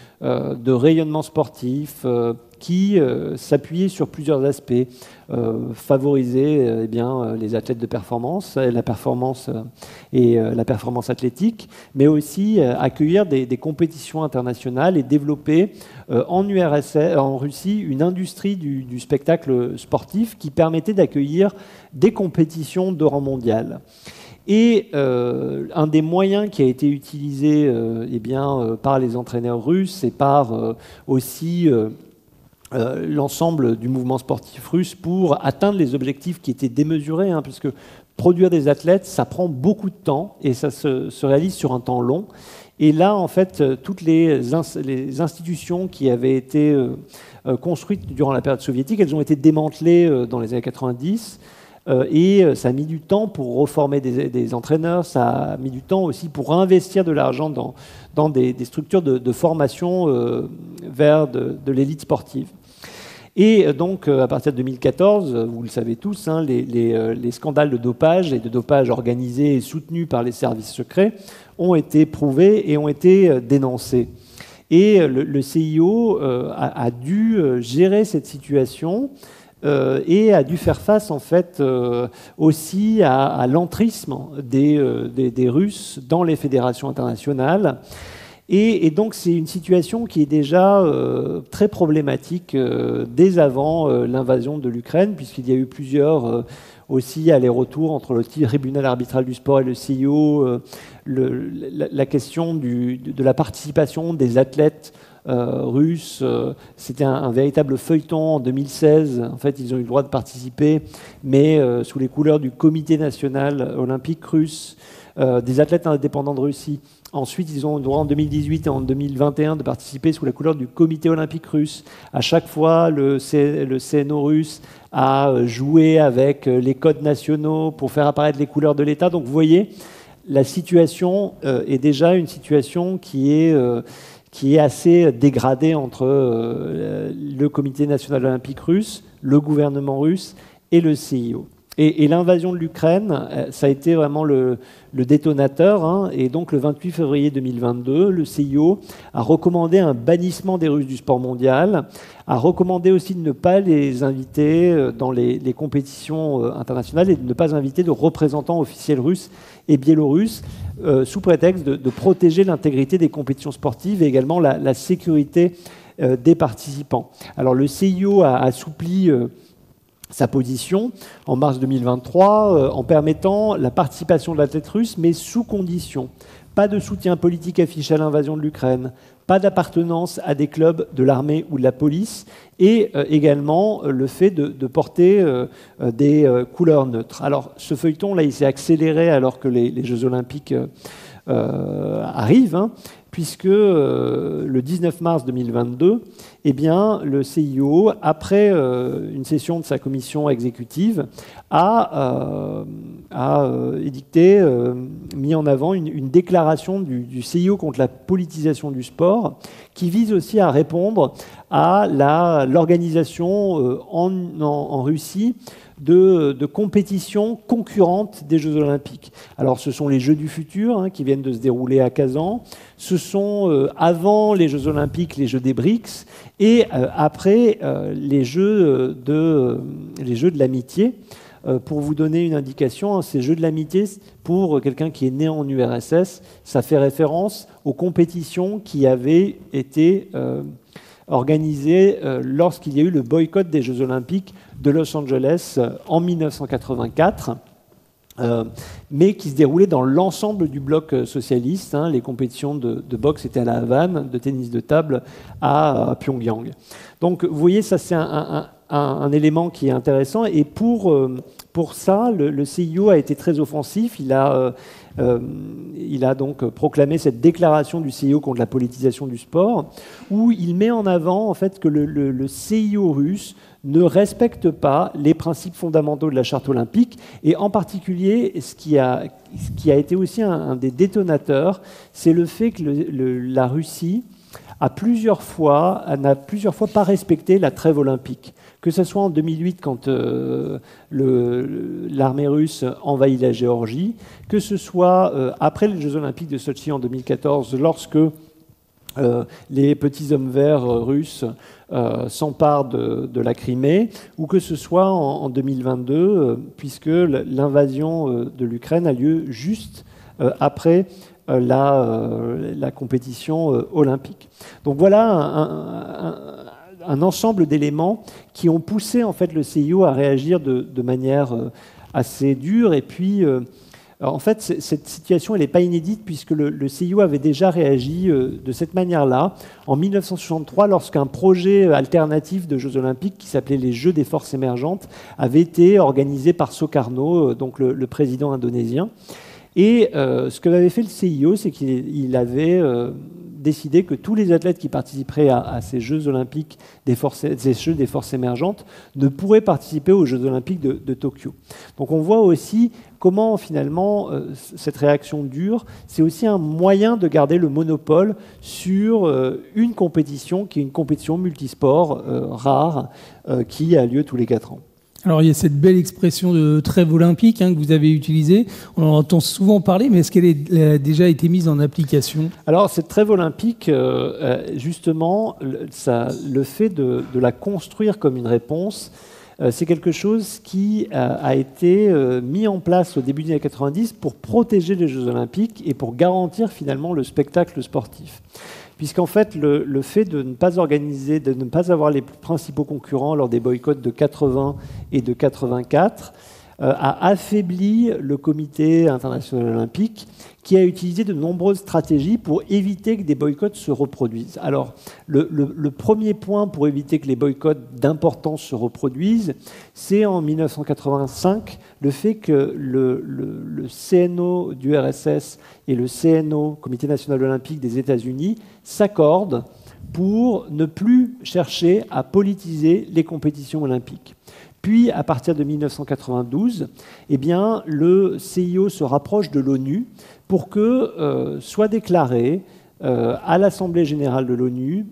rayonnement sportif qui s'appuyait sur plusieurs aspects, favoriser les athlètes de performance, la performance athlétique, mais aussi accueillir des compétitions internationales et développer en Russie une industrie du spectacle sportif qui permettait d'accueillir des compétitions de rang mondial. Et un des moyens qui a été utilisé par les entraîneurs russes et par l'ensemble du mouvement sportif russe pour atteindre les objectifs qui étaient démesurés, hein, puisque produire des athlètes, ça prend beaucoup de temps et ça se réalise sur un temps long. Et là, en fait, toutes les institutions qui avaient été construites durant la période soviétique, elles ont été démantelées dans les années 90. Et ça a mis du temps pour reformer des entraîneurs, ça a mis du temps aussi pour investir de l'argent dans des structures de formation vers de l'élite sportive. Et donc, à partir de 2014, vous le savez tous, hein, les scandales de dopage et de dopage organisé et soutenu par les services secrets ont été prouvés et ont été dénoncés. Et le CIO a dû gérer cette situation et a dû faire face en fait aussi à l'entrisme des Russes dans les fédérations internationales. Et donc c'est une situation qui est déjà très problématique dès avant l'invasion de l'Ukraine, puisqu'il y a eu plusieurs aussi allers-retours entre le tribunal arbitral du sport et le CIO, la question de la participation des athlètes russes. C'était un véritable feuilleton en 2016. En fait, ils ont eu le droit de participer, mais sous les couleurs du Comité national olympique russe, des athlètes indépendants de Russie. Ensuite, ils ont le droit en 2018 et en 2021 de participer sous la couleur du Comité olympique russe. À chaque fois, le CNO russe a joué avec les codes nationaux pour faire apparaître les couleurs de l'État. Donc, vous voyez, la situation est déjà une situation qui est assez dégradée entre le Comité national olympique russe, le gouvernement russe et le CIO. Et l'invasion de l'Ukraine, ça a été vraiment le détonateur, hein, et donc le 28 février 2022, le CIO a recommandé un bannissement des Russes du sport mondial, a recommandé aussi de ne pas les inviter dans les compétitions internationales et de ne pas inviter de représentants officiels russes et biélorusses, sous prétexte de protéger l'intégrité des compétitions sportives et également la sécurité des participants. Alors le CIO a assoupli sa position en mars 2023 en permettant la participation de l'athlète russe, mais sous condition. Pas de soutien politique affiché à l'invasion de l'Ukraine, pas d'appartenance à des clubs de l'armée ou de la police, et également le fait de porter des couleurs neutres. Alors ce feuilleton, là, il s'est accéléré alors que les Jeux Olympiques arrivent, hein, puisque le 19 mars 2022, eh bien, le CIO, après une session de sa commission exécutive, a édicté, mis en avant une déclaration du CIO contre la politisation du sport, qui vise aussi à répondre à l'organisation en Russie de compétitions concurrentes des Jeux Olympiques. Alors, ce sont les Jeux du futur, hein, qui viennent de se dérouler à Kazan. Ce sont, avant les Jeux Olympiques, les Jeux des BRICS, et après les Jeux de l'amitié, Pour vous donner une indication, hein, ces Jeux de l'amitié, pour quelqu'un qui est né en URSS, ça fait référence aux compétitions qui avaient été organisées lorsqu'il y a eu le boycott des Jeux olympiques de Los Angeles en 1984. Mais qui se déroulait dans l'ensemble du bloc socialiste. Hein, les compétitions de boxe étaient à La Havane, de tennis de table à Pyongyang. Donc vous voyez, ça c'est un élément qui est intéressant. Et pour ça, le CIO a été très offensif. Il a donc proclamé cette déclaration du CIO contre la politisation du sport, où il met en avant en fait, que le CIO russe ne respecte pas les principes fondamentaux de la charte olympique. Et en particulier, ce qui a été aussi un des détonateurs, c'est le fait que la Russie n'a plusieurs fois pas respecté la trêve olympique. Que ce soit en 2008, quand l'armée russe envahit la Géorgie, que ce soit après les Jeux olympiques de Sotchi en 2014, lorsque les petits hommes verts russes s'emparent de la Crimée, ou que ce soit en 2022, puisque l'invasion de l'Ukraine a lieu juste après la compétition olympique. Donc voilà un ensemble d'éléments qui ont poussé en fait, le CIO à réagir de manière assez dure. Et puis, en fait, cette situation n'est pas inédite puisque le CIO avait déjà réagi de cette manière-là en 1963 lorsqu'un projet alternatif de Jeux olympiques qui s'appelait les Jeux des forces émergentes avait été organisé par Sukarno, donc le président indonésien. Et ce que avait fait le CIO, c'est qu'il avait décidé que tous les athlètes qui participeraient à ces Jeux olympiques, ces Jeux des forces émergentes, ne pourraient participer aux Jeux olympiques de Tokyo. Donc on voit aussi comment finalement cette réaction dure, c'est aussi un moyen de garder le monopole sur une compétition qui est une compétition multisport rare qui a lieu tous les 4 ans. Alors, il y a cette belle expression de trêve olympique hein, que vous avez utilisée. On en entend souvent parler, mais est-ce qu'elle a déjà été mise en application? Alors, cette trêve olympique, justement, le fait de la construire comme une réponse, c'est quelque chose qui a été mis en place au début des années 90 pour protéger les Jeux olympiques et pour garantir finalement le spectacle sportif. Puisqu'en fait, le fait de ne pas organiser, de ne pas avoir les principaux concurrents lors des boycotts de 80 et de 84 a affaibli le comité international olympique qui a utilisé de nombreuses stratégies pour éviter que des boycotts se reproduisent. Alors, le premier point pour éviter que les boycotts d'importance se reproduisent, c'est en 1985 le fait que le CNO du RSS et le CNO, Comité national olympique des États-Unis, s'accordent pour ne plus chercher à politiser les compétitions olympiques. Puis, à partir de 1992, eh bien, le CIO se rapproche de l'ONU pour que soit déclarée à l'Assemblée générale de l'ONU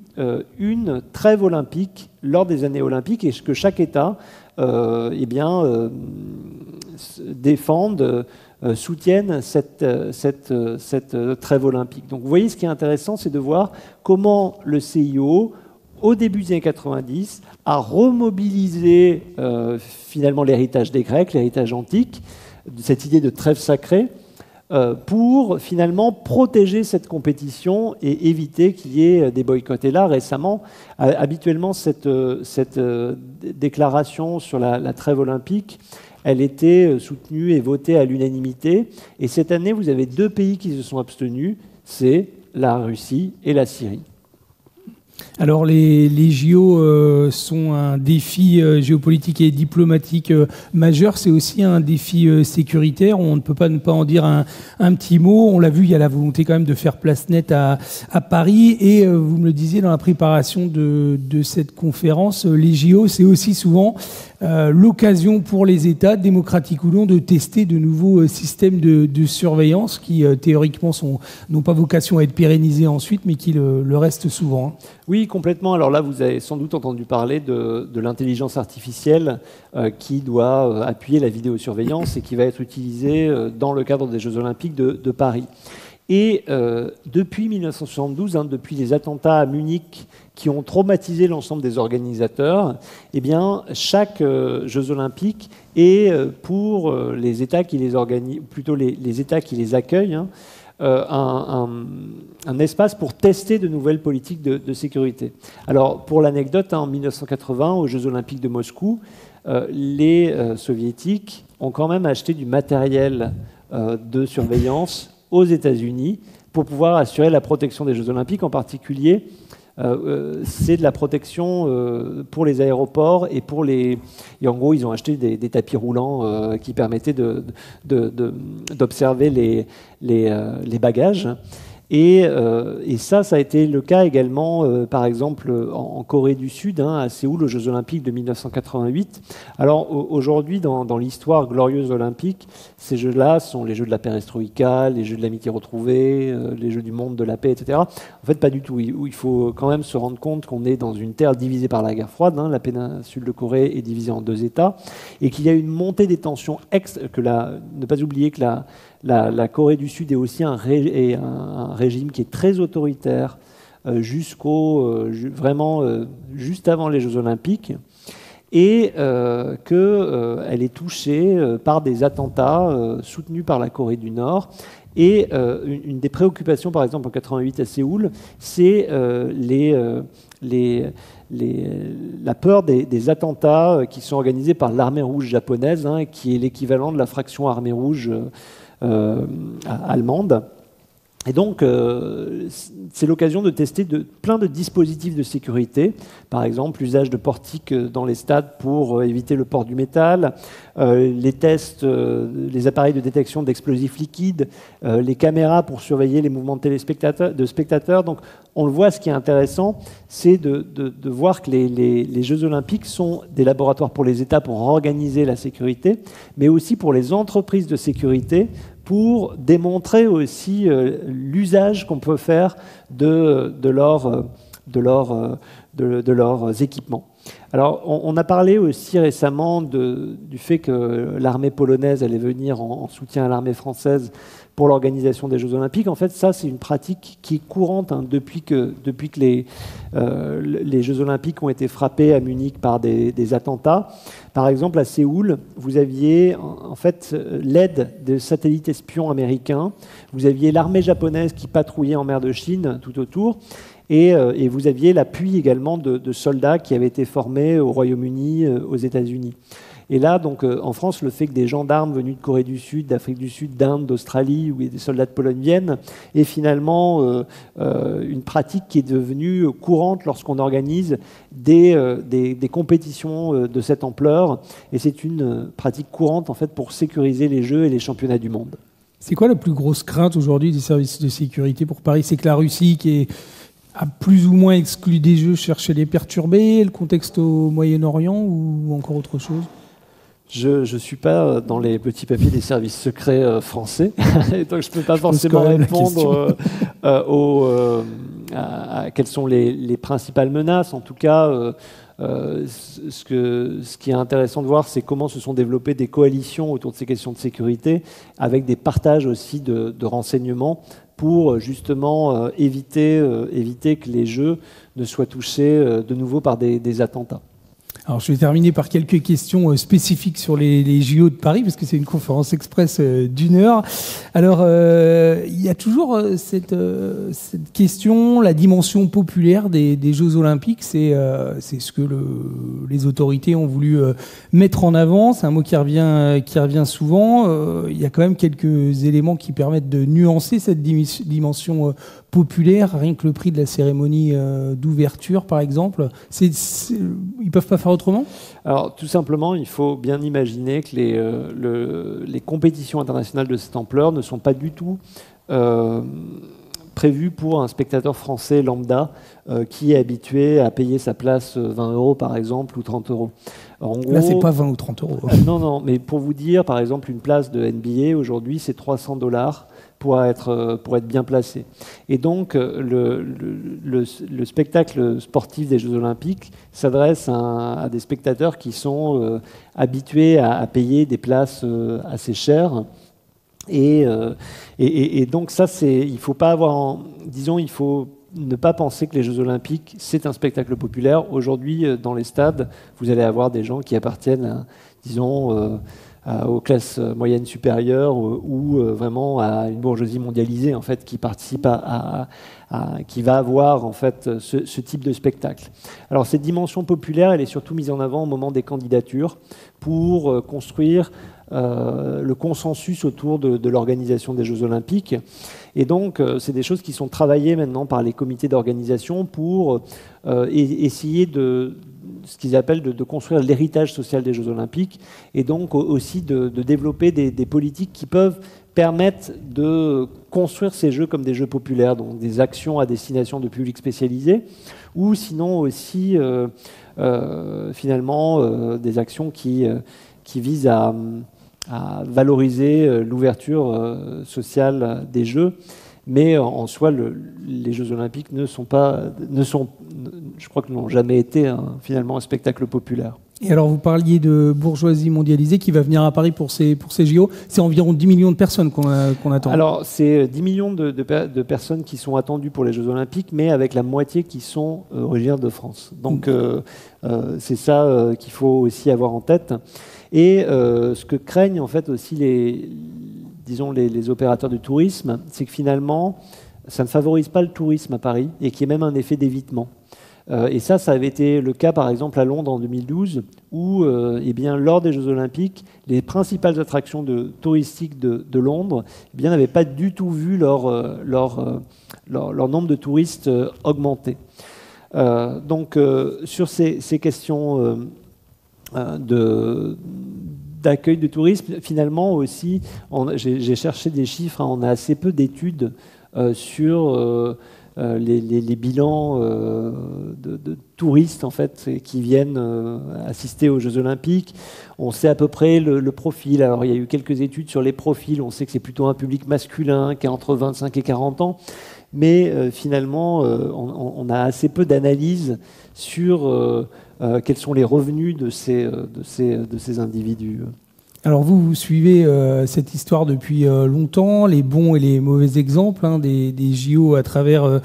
une trêve olympique lors des années olympiques et que chaque État eh bien, défende, soutienne cette trêve olympique. Donc, vous voyez, ce qui est intéressant, c'est de voir comment le CIO, au début des années 90, à remobiliser finalement l'héritage des Grecs, l'héritage antique, cette idée de trêve sacrée, pour finalement protéger cette compétition et éviter qu'il y ait des boycotts. Et là, récemment, habituellement, cette déclaration sur la trêve olympique, elle était soutenue et votée à l'unanimité. Et cette année, vous avez 2 pays qui se sont abstenus, c'est la Russie et la Syrie. Alors les JO sont un défi géopolitique et diplomatique majeur, c'est aussi un défi sécuritaire, on ne peut pas ne pas en dire un petit mot, on l'a vu, il y a la volonté quand même de faire place nette à Paris, et vous me le disiez dans la préparation de cette conférence, les JO c'est aussi souvent l'occasion pour les États, démocratiques ou non, de tester de nouveaux systèmes de surveillance qui théoriquement n'ont pas vocation à être pérennisés ensuite, mais qui le restent souvent. Oui, complètement. Alors là, vous avez sans doute entendu parler de l'intelligence artificielle qui doit appuyer la vidéosurveillance et qui va être utilisée dans le cadre des Jeux olympiques de Paris. Et depuis 1972, depuis les attentats à Munich qui ont traumatisé l'ensemble des organisateurs, eh bien, chaque Jeux olympiques est pour les États qui les organisent, plutôt les États qui les accueillent, hein, un espace pour tester de nouvelles politiques de sécurité. Alors, pour l'anecdote, hein, en 1980, aux Jeux olympiques de Moscou, les Soviétiques ont quand même acheté du matériel de surveillance aux États-Unis pour pouvoir assurer la protection des Jeux olympiques. En particulier, c'est de la protection pour les aéroports et pour les... Et en gros, ils ont acheté des tapis roulants qui permettaient d'observer les bagages. Et ça a été le cas également, par exemple, en Corée du Sud, hein, à Séoul, aux Jeux olympiques de 1988. Alors aujourd'hui, dans l'histoire glorieuse olympique, ces jeux-là sont les jeux de la perestroïka, les jeux de l'amitié retrouvée, les jeux du monde de la paix, etc. En fait, pas du tout. Il faut quand même se rendre compte qu'on est dans une terre divisée par la guerre froide. Hein, la péninsule de Corée est divisée en deux États. Et qu'il y a une montée des tensions ne pas oublier que la Corée du Sud est aussi un régime qui est très autoritaire juste avant les Jeux olympiques, et qu'elle est touchée par des attentats soutenus par la Corée du Nord. Et une des préoccupations, par exemple, en 1988 à Séoul, c'est la peur des attentats qui sont organisés par l'armée rouge japonaise, hein, qui est l'équivalent de la fraction armée rouge allemande. Et donc, c'est l'occasion de tester plein de dispositifs de sécurité. Par exemple, l'usage de portiques dans les stades pour éviter le port du métal, les tests, les appareils de détection d'explosifs liquides, les caméras pour surveiller les mouvements de spectateurs. Donc, on le voit, ce qui est intéressant, c'est de voir que les Jeux olympiques sont des laboratoires pour les États pour organiser la sécurité, mais aussi pour les entreprises de sécurité, pour démontrer aussi l'usage qu'on peut faire de leurs équipements. Alors, on a parlé aussi récemment du fait que l'armée polonaise allait venir en soutien à l'armée française pour l'organisation des Jeux olympiques. En fait, ça, c'est une pratique qui est courante, hein, depuis que les Jeux olympiques ont été frappés à Munich par des attentats. Par exemple, à Séoul, vous aviez en fait l'aide de satellites espions américains, vous aviez l'armée japonaise qui patrouillait en mer de Chine tout autour, et vous aviez l'appui également de soldats qui avaient été formés au Royaume-Uni, aux États-Unis. Et là, donc, en France, le fait que des gendarmes venus de Corée du Sud, d'Afrique du Sud, d'Inde, d'Australie, ou des soldats de Pologne viennent, est finalement une pratique qui est devenue courante lorsqu'on organise des compétitions de cette ampleur. Et c'est une pratique courante, en fait, pour sécuriser les Jeux et les championnats du monde. C'est quoi la plus grosse crainte aujourd'hui des services de sécurité pour Paris? C'est que la Russie, qui est à plus ou moins exclue des Jeux, cherche à les perturber, le contexte au Moyen-Orient, ou encore autre chose? Je ne suis pas dans les petits papiers des services secrets français, donc je ne peux pas forcément répondre à quelles sont les principales menaces. En tout cas, ce qui est intéressant de voir, c'est comment se sont développées des coalitions autour de ces questions de sécurité, avec des partages aussi de renseignements pour justement éviter que les Jeux ne soient touchés de nouveau par des attentats. Alors, je vais terminer par quelques questions spécifiques sur les JO de Paris, parce que c'est une conférence express d'1 heure. Alors, il y a toujours cette question, la dimension populaire des Jeux olympiques. C'est ce que les autorités ont voulu mettre en avant. C'est un mot qui revient souvent. Il y a quand même quelques éléments qui permettent de nuancer cette dimension populaire. Rien que le prix de la cérémonie d'ouverture, par exemple. Ils ne peuvent pas faire autrement? Alors, tout simplement, il faut bien imaginer que les compétitions internationales de cette ampleur ne sont pas du tout prévues pour un spectateur français lambda qui est habitué à payer sa place 20 € par exemple, ou 30 €. Alors, en gros, là, c'est pas 20 ou 30 €. Non, mais pour vous dire, par exemple, une place de NBA aujourd'hui, c'est 300 $ pour être bien placé. Et donc, le spectacle sportif des Jeux olympiques s'adresse à des spectateurs qui sont habitués à payer des places assez chères. Et donc ça, il ne faut pas avoir, disons, il faut ne pas penser que les Jeux Olympiques, c'est un spectacle populaire. Aujourd'hui, dans les stades, vous allez avoir des gens qui appartiennent, à, disons, aux classes moyennes supérieures ou vraiment à une bourgeoisie mondialisée, en fait, qui participe qui va avoir, en fait, ce type de spectacle. Alors, cette dimension populaire, elle est surtout mise en avant au moment des candidatures pour construire le consensus autour de l'organisation des Jeux Olympiques. Et donc, c'est des choses qui sont travaillées maintenant par les comités d'organisation pour essayer de ce qu'ils appellent de construire l'héritage social des Jeux Olympiques et donc aussi de développer des politiques qui peuvent permettre de construire ces jeux comme des jeux populaires, donc des actions à destination de publics spécialisés ou sinon aussi finalement des actions qui visent à valoriser l'ouverture sociale des Jeux, mais en soi, les Jeux Olympiques je crois que n'ont jamais été finalement un spectacle populaire. Et alors, vous parliez de bourgeoisie mondialisée qui va venir à Paris pour ces JO. C'est environ 10 millions de personnes qu'on attend. Alors, c'est 10 millions de personnes qui sont attendues pour les Jeux Olympiques, mais avec la moitié qui sont originaires de France. Donc, c'est ça qu'il faut aussi avoir en tête. Et ce que craignent en fait aussi les opérateurs du tourisme, c'est que finalement, ça ne favorise pas le tourisme à Paris et qu'il y ait même un effet d'évitement. Et ça avait été le cas, par exemple, à Londres en 2012, où, lors des Jeux Olympiques, les principales attractions touristiques de Londres n'avaient pas du tout vu leur nombre de touristes augmenter. Donc, sur ces questions d'accueil de tourisme, finalement aussi, j'ai cherché des chiffres, on a assez peu d'études sur les bilans de touristes en fait, qui viennent assister aux Jeux Olympiques. On sait à peu près le profil. Alors, il y a eu quelques études sur les profils. On sait que c'est plutôt un public masculin qui a entre 25 et 40 ans. Mais finalement, on a assez peu d'analyses sur quels sont les revenus de ces individus. Alors vous suivez cette histoire depuis longtemps, les bons et les mauvais exemples des JO à travers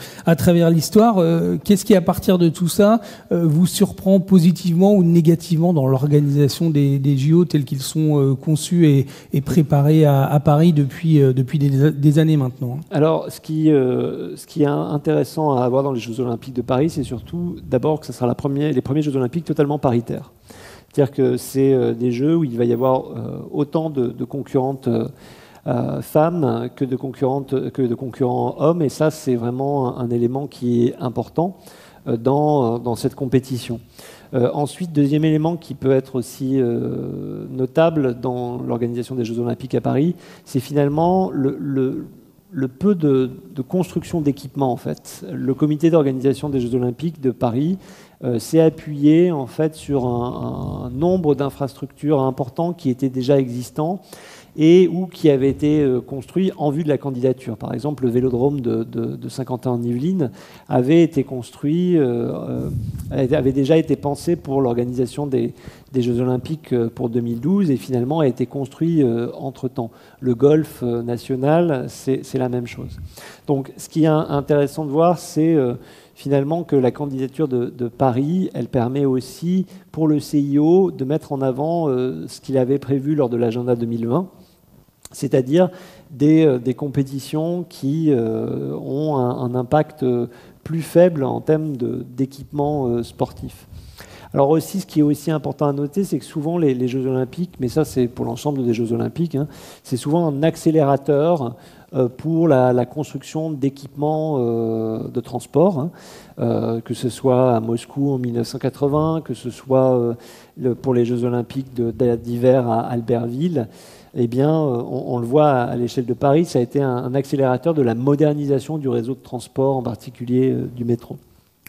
l'histoire. Qu'est-ce qui, à partir de tout ça, vous surprend positivement ou négativement dans l'organisation des JO tels qu'ils sont conçus et préparés à Paris depuis des années maintenant? Alors ce qui est intéressant à avoir dans les Jeux Olympiques de Paris, c'est surtout d'abord que ce sera les premiers Jeux Olympiques totalement paritaires. C'est-à-dire que c'est des jeux où il va y avoir autant de concurrentes femmes que de concurrents hommes. Et ça, c'est vraiment un élément qui est important dans cette compétition. Ensuite, deuxième élément qui peut être aussi notable dans l'organisation des Jeux Olympiques à Paris, c'est finalement le peu de construction d'équipements, en fait. Le comité d'organisation des Jeux Olympiques de Paris s'est appuyé en fait, sur un nombre d'infrastructures importants qui étaient déjà existants et ou qui avaient été construits en vue de la candidature. Par exemple, le vélodrome de Saint-Quentin-en-Yvelines avait été construit, avait déjà été pensé pour l'organisation des Jeux Olympiques pour 2012 et finalement a été construit entre-temps. Le golf national, c'est la même chose. Donc, ce qui est intéressant de voir, c'est finalement que la candidature de Paris, elle permet aussi pour le CIO de mettre en avant ce qu'il avait prévu lors de l'agenda 2020, c'est-à-dire des compétitions qui ont un impact plus faible en termes d'équipement sportif. Alors aussi, ce qui est aussi important à noter, c'est que souvent les Jeux Olympiques, mais ça c'est pour l'ensemble des Jeux Olympiques, c'est souvent un accélérateur pour la construction d'équipements de transport, que ce soit à Moscou en 1980, que ce soit pour les Jeux Olympiques d'hiver à Albertville. Eh bien, on le voit à l'échelle de Paris, ça a été un accélérateur de la modernisation du réseau de transport, en particulier du métro.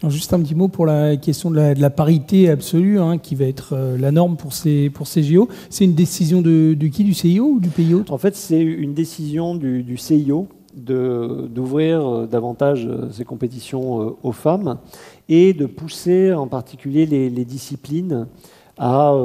Juste un petit mot pour la question de la parité absolue qui va être la norme pour ces JO. C'est une décision de qui? Du CIO ou du PIO? En fait, c'est une décision du CIO d'ouvrir davantage ces compétitions aux femmes et de pousser en particulier les disciplines à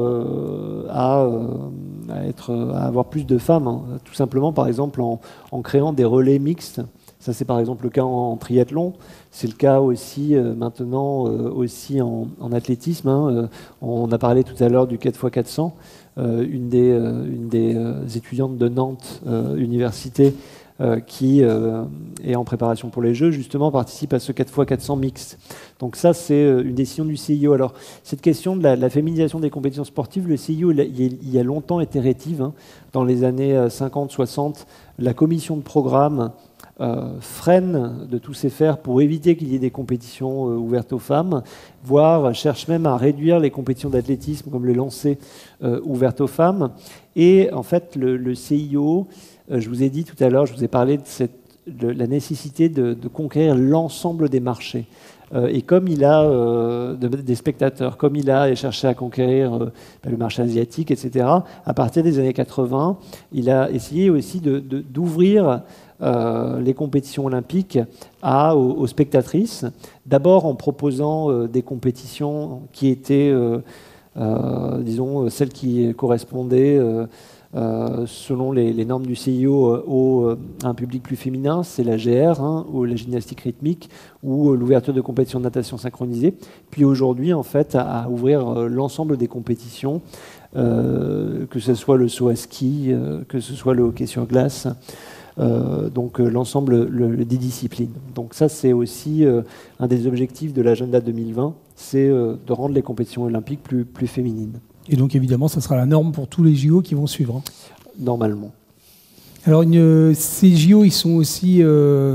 avoir plus de femmes, hein, tout simplement par exemple en créant des relais mixtes. Ça, c'est par exemple le cas en triathlon. C'est le cas aussi maintenant aussi en athlétisme. Hein. On a parlé tout à l'heure du 4x400. Une des étudiantes de Nantes Université qui est en préparation pour les Jeux, justement, participe à ce 4x400 mixte. Donc ça, c'est une décision du CIO. Alors, cette question de la féminisation des compétitions sportives, le CIO, il y a longtemps été rétive. Hein. Dans les années 50, 60, la commission de programme freine de tous ces fers pour éviter qu'il y ait des compétitions ouvertes aux femmes, voire cherche même à réduire les compétitions d'athlétisme comme les lancers ouvertes aux femmes. Et en fait, le CIO, je vous ai dit tout à l'heure, je vous ai parlé de la nécessité de conquérir l'ensemble des marchés. Et comme il a des spectateurs, comme il a cherché à conquérir le marché asiatique, etc., à partir des années 80, il a essayé aussi d'ouvrir les compétitions olympiques aux spectatrices, d'abord en proposant des compétitions qui étaient, disons, celles qui correspondaient selon les normes du CIO à un public plus féminin, c'est la GR, hein, ou la gymnastique rythmique, ou l'ouverture de compétitions de natation synchronisée, puis aujourd'hui, en fait, à ouvrir l'ensemble des compétitions, que ce soit le saut à ski, que ce soit le hockey sur glace, donc l'ensemble des disciplines. Donc ça, c'est aussi un des objectifs de l'agenda 2020, c'est de rendre les compétitions olympiques plus féminines. Et donc évidemment, ça sera la norme pour tous les JO qui vont suivre. Normalement. Alors ces JO, ils sont aussi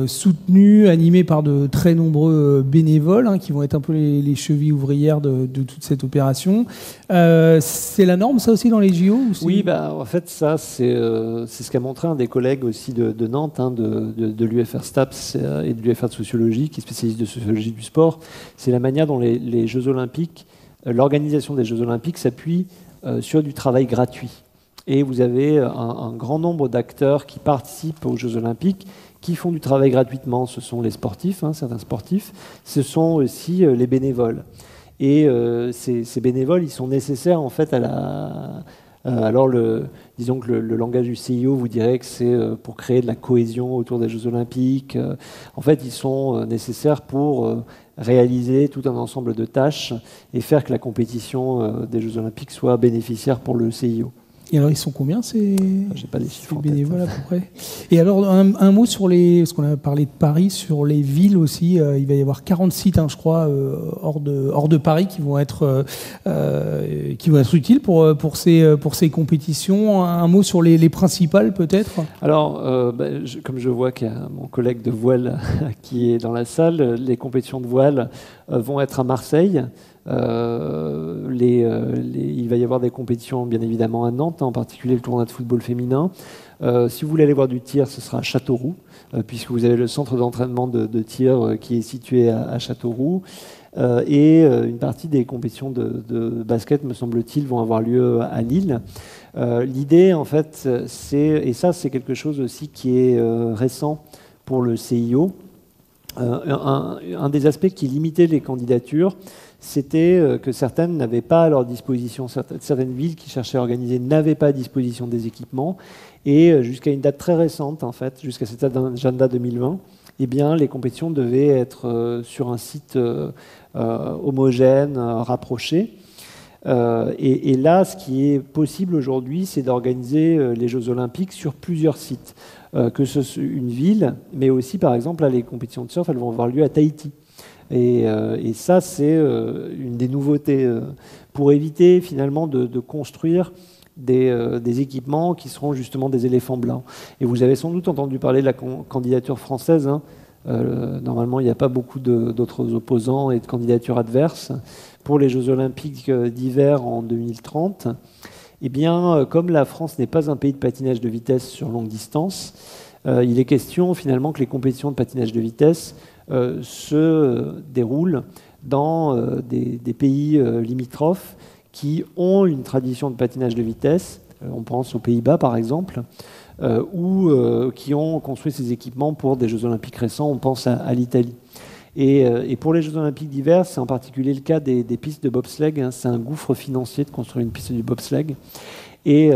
soutenus, animés par de très nombreux bénévoles, hein, qui vont être un peu les chevilles ouvrières de toute cette opération. C'est la norme, ça aussi, dans les JO aussi ? Oui, en fait, ça, c'est ce qu'a montré un des collègues aussi de Nantes, hein, de l'UFR STAPS et de l'UFR de sociologie, qui est spécialiste de sociologie du sport. C'est la manière dont les Jeux olympiques, l'organisation des Jeux olympiques s'appuie sur du travail gratuit. Et vous avez un grand nombre d'acteurs qui participent aux Jeux olympiques, qui font du travail gratuitement. Ce sont les sportifs, hein, certains sportifs. Ce sont aussi les bénévoles. Et ces bénévoles, ils sont nécessaires en fait à la... alors, disons que le langage du CIO vous dirait que c'est pour créer de la cohésion autour des Jeux olympiques. En fait, ils sont nécessaires pour réaliser tout un ensemble de tâches et faire que la compétition des Jeux olympiques soit bénéficiaire pour le CIO. Et alors, ils sont combien, j'ai pas les chiffres en tête, bénévoles à peu près? Et alors, un mot sur parce qu'on a parlé de Paris, sur les villes aussi. Il va y avoir 40 sites, hein, je crois, hors de Paris, qui vont être utiles pour ces compétitions. Un mot sur les principales, peut-être? Alors, comme je vois qu'il y a mon collègue de voile qui est dans la salle, les compétitions de voile vont être à Marseille. Il va y avoir des compétitions bien évidemment à Nantes, en particulier le tournoi de football féminin. Si vous voulez aller voir du tir, ce sera à Châteauroux, puisque vous avez le centre d'entraînement de tir qui est situé à Châteauroux. Et une partie des compétitions de basket, me semble-t-il, vont avoir lieu à Lille. L'idée, en fait, et ça c'est quelque chose aussi qui est récent pour le CIO, un des aspects qui limitait les candidatures, c'était que certaines n'avaient pas à leur disposition, certaines villes qui cherchaient à organiser n'avaient pas à disposition des équipements. Et jusqu'à une date très récente, en fait, jusqu'à cette agenda 2020, eh bien, les compétitions devaient être sur un site homogène, rapproché. Et là, ce qui est possible aujourd'hui, c'est d'organiser les Jeux olympiques sur plusieurs sites, que ce soit une ville, mais aussi, par exemple, là, les compétitions de surf, elles vont avoir lieu à Tahiti. Et ça, c'est une des nouveautés pour éviter finalement de construire des équipements qui seront justement des éléphants blancs. Et vous avez sans doute entendu parler de la candidature française. Hein. Normalement, il n'y a pas beaucoup d'autres opposants et de candidatures adverses pour les Jeux olympiques d'hiver en 2030. Eh bien, comme la France n'est pas un pays de patinage de vitesse sur longue distance, il est question finalement que les compétitions de patinage de vitesse se déroulent dans des pays limitrophes qui ont une tradition de patinage de vitesse, on pense aux Pays-Bas par exemple, ou qui ont construit ces équipements pour des Jeux olympiques récents, on pense à l'Italie. Et pour les Jeux Olympiques d'hiver, c'est en particulier le cas des pistes de bobsleigh. Hein. C'est un gouffre financier de construire une piste du bobsleigh. Et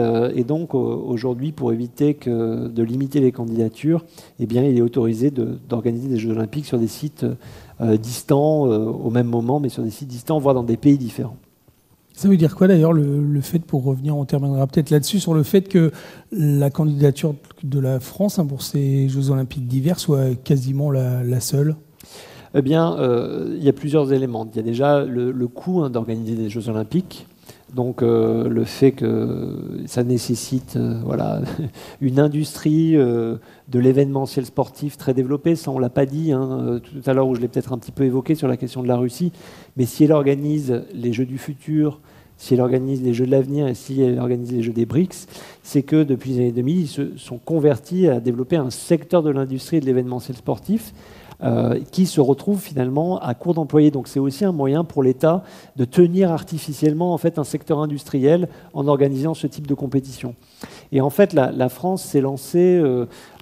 donc, aujourd'hui, pour éviter de limiter les candidatures, eh bien, il est autorisé d'organiser des Jeux Olympiques sur des sites distants, au même moment, mais sur des sites distants, voire dans des pays différents. Ça veut dire quoi d'ailleurs le fait, pour revenir, on terminera peut-être là-dessus, sur le fait que la candidature de la France pour ces Jeux Olympiques d'hiver soit quasiment la seule? Eh bien, il y a plusieurs éléments. Il y a déjà le coût, hein, d'organiser des Jeux Olympiques. Donc le fait que ça nécessite une industrie de l'événementiel sportif très développée, ça on ne l'a pas dit tout à l'heure, où je l'ai peut-être un petit peu évoqué sur la question de la Russie, mais si elle organise les Jeux du futur, si elle organise les Jeux de l'avenir et si elle organise les Jeux des BRICS, c'est que depuis les années 2000, ils se sont convertis à développer un secteur de l'industrie et de l'événementiel sportif qui se retrouve finalement à court d'employés. Donc c'est aussi un moyen pour l'État de tenir artificiellement en fait un secteur industriel en organisant ce type de compétition. Et en fait, la France s'est lancée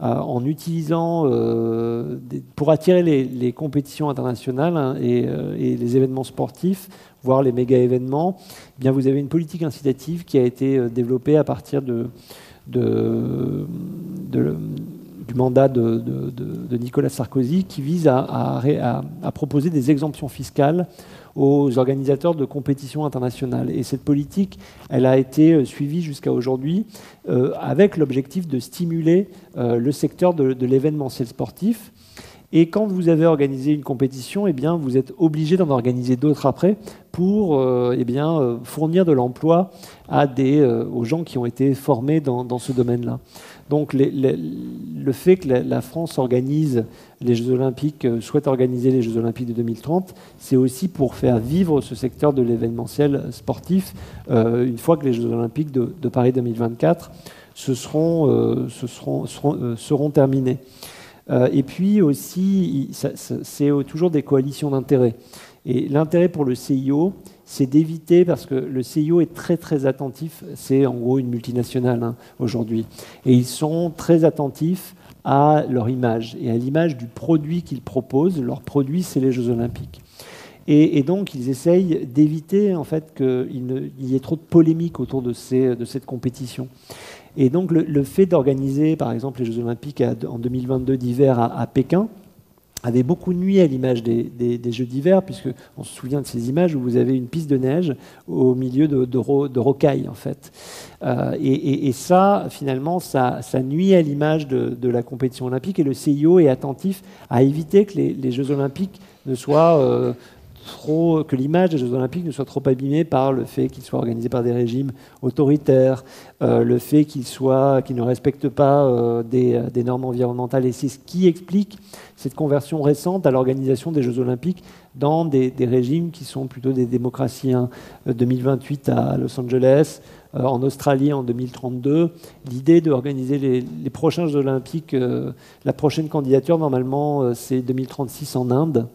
en utilisant, pour attirer les compétitions internationales, hein, et les événements sportifs, voire les méga-événements, eh bien, vous avez une politique incitative qui a été développée à partir du mandat de Nicolas Sarkozy, qui vise à proposer des exemptions fiscales aux organisateurs de compétitions internationales. Et cette politique, elle a été suivie jusqu'à aujourd'hui avec l'objectif de stimuler le secteur de l'événementiel sportif. Et quand vous avez organisé une compétition, eh bien, vous êtes obligé d'en organiser d'autres après pour fournir de l'emploi aux gens qui ont été formés dans ce domaine-là. Donc le fait que la France organise les Jeux Olympiques, souhaite organiser les Jeux Olympiques de 2030, c'est aussi pour faire vivre ce secteur de l'événementiel sportif une fois que les Jeux Olympiques de Paris 2024 seront terminés. Et puis aussi, c'est toujours des coalitions d'intérêts. Et l'intérêt pour le CIO, c'est d'éviter, parce que le CIO est très très attentif, c'est en gros une multinationale, hein, aujourd'hui, et ils sont très attentifs à leur image et à l'image du produit qu'ils proposent. Leur produit, c'est les Jeux Olympiques. Et donc, ils essayent d'éviter en fait qu'il y ait trop de polémiques autour de cette compétition. Et donc, le fait d'organiser, par exemple, les Jeux Olympiques en 2022 d'hiver à Pékin avait beaucoup nuit à l'image des Jeux d'hiver, puisqu'on se souvient de ces images où vous avez une piste de neige au milieu de rocailles, en fait. Et ça, finalement, ça nuit à l'image de la compétition olympique, et le CIO est attentif à éviter que les Jeux Olympiques ne soient... que l'image des Jeux Olympiques ne soit trop abîmée par le fait qu'ils soient organisés par des régimes autoritaires, le fait qu'ils ne respectent pas des normes environnementales. Et c'est ce qui explique cette conversion récente à l'organisation des Jeux Olympiques dans des régimes qui sont plutôt des démocraties. 2028 à Los Angeles, en Australie en 2032. L'idée d'organiser les prochains Jeux Olympiques, la prochaine candidature, normalement, c'est 2036 en Inde.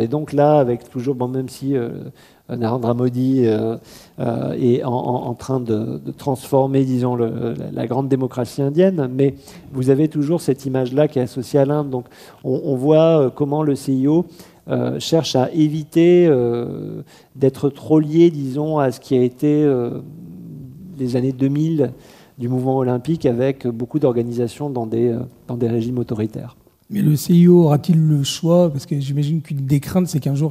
Et donc là, avec toujours, bon, même si Narendra Modi est en train de transformer, disons, la grande démocratie indienne, mais vous avez toujours cette image-là qui est associée à l'Inde. Donc on voit comment le CIO cherche à éviter d'être trop lié, disons, à ce qui a été les années 2000 du mouvement olympique, avec beaucoup d'organisations dans des régimes autoritaires. Mais le CIO aura-t-il le choix? Parce que j'imagine qu'une des craintes, c'est qu'un jour,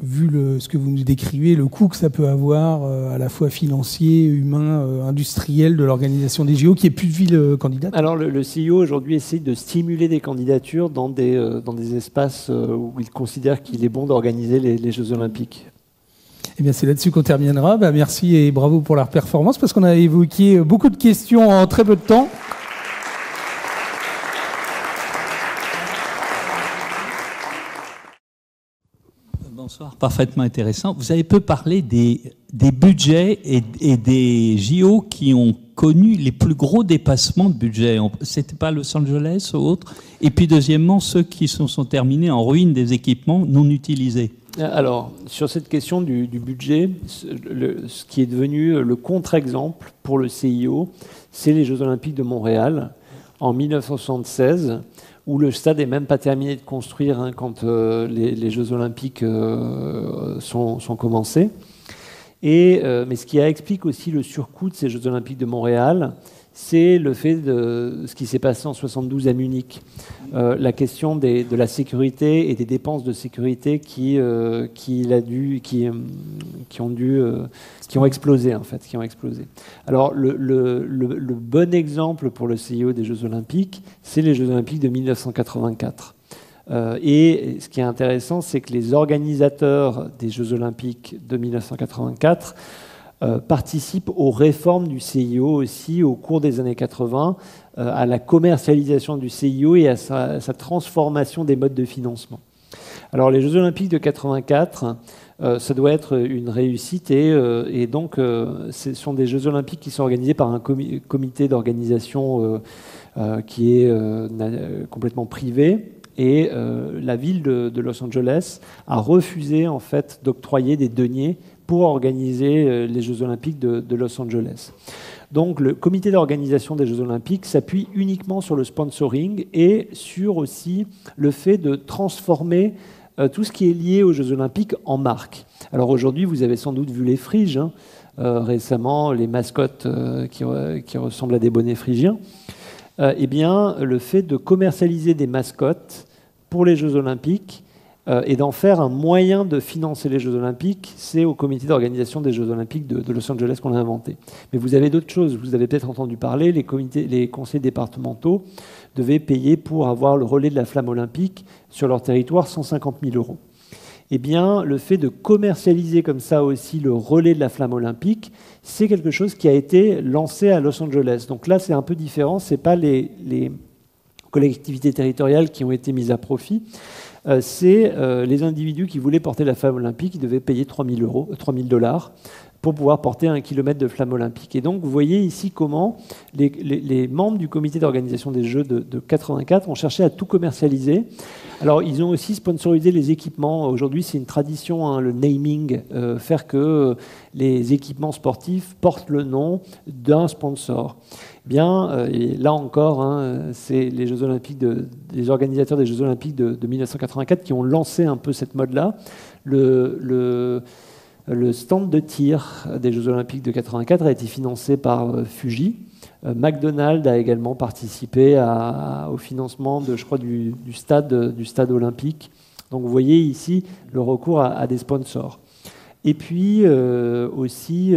vu ce que vous nous décrivez, le coût que ça peut avoir, à la fois financier, humain, industriel, de l'organisation des JO, qu'il n'y ait plus de villes candidates. Alors le CIO, aujourd'hui, essaie de stimuler des candidatures dans des espaces où il considère qu'il est bon d'organiser les Jeux Olympiques. Eh bien, c'est là-dessus qu'on terminera. Bah, merci et bravo pour la performance, parce qu'on a évoqué beaucoup de questions en très peu de temps. Bonsoir, parfaitement intéressant. Vous avez peu parlé des budgets et des JO qui ont connu les plus gros dépassements de budget. C'était pas Los Angeles ou autre? Et puis deuxièmement, ceux qui sont terminés en ruine des équipements non utilisés. Alors, sur cette question du budget, ce qui est devenu le contre-exemple pour le CIO, c'est les Jeux Olympiques de Montréal en 1976, où le stade n'est même pas terminé de construire hein, quand les Jeux Olympiques sont commencés. Et, mais ce qui explique aussi le surcoût de ces Jeux Olympiques de Montréal, c'est le fait de ce qui s'est passé en 1972 à Munich. La question de la sécurité et des dépenses de sécurité qui ont explosé. Alors le bon exemple pour le CIO des Jeux Olympiques, c'est les Jeux Olympiques de 1984. Et ce qui est intéressant, c'est que les organisateurs des Jeux Olympiques de 1984 participent aux réformes du CIO aussi au cours des années 80, à la commercialisation du CIO et à sa transformation des modes de financement. Alors les Jeux Olympiques de 1984, ça doit être une réussite et donc ce sont des Jeux Olympiques qui sont organisés par un comité d'organisation qui est complètement privé. Et la ville de Los Angeles a refusé en fait d'octroyer des deniers pour organiser les Jeux Olympiques de Los Angeles. Donc le comité d'organisation des Jeux Olympiques s'appuie uniquement sur le sponsoring et sur aussi le fait de transformer tout ce qui est lié aux Jeux Olympiques en marque. Alors aujourd'hui, vous avez sans doute vu les friges, hein, récemment, les mascottes qui ressemblent à des bonnets phrygiens. Eh bien, le fait de commercialiser des mascottes pour les Jeux Olympiques et d'en faire un moyen de financer les Jeux Olympiques, c'est au comité d'organisation des Jeux Olympiques de Los Angeles qu'on l'a inventé. Mais vous avez d'autres choses. Vous avez peut-être entendu parler, les conseils départementaux devaient payer pour avoir le relais de la flamme olympique sur leur territoire 150 000 €. Eh bien, le fait de commercialiser comme ça aussi le relais de la flamme olympique, c'est quelque chose qui a été lancé à Los Angeles. Donc là, c'est un peu différent. Ce n'est pas les collectivités territoriales qui ont été mises à profit. C'est les individus qui voulaient porter la flamme olympique qui devaient payer 3 000 $ pour pouvoir porter 1 kilomètre de flamme olympique. Et donc, vous voyez ici comment les membres du comité d'organisation des Jeux de 1984 ont cherché à tout commercialiser. Alors, ils ont aussi sponsorisé les équipements. Aujourd'hui, c'est une tradition, hein, le naming, faire que les équipements sportifs portent le nom d'un sponsor. Bien, et là encore, hein, c'est les Jeux Olympiques, les organisateurs des Jeux Olympiques de 1984 qui ont lancé un peu cette mode-là. Le stand de tir des Jeux Olympiques de 1984 a été financé par Fuji. McDonald's a également participé au financement de, je crois, du stade olympique. Donc vous voyez ici le recours à des sponsors. Et puis aussi,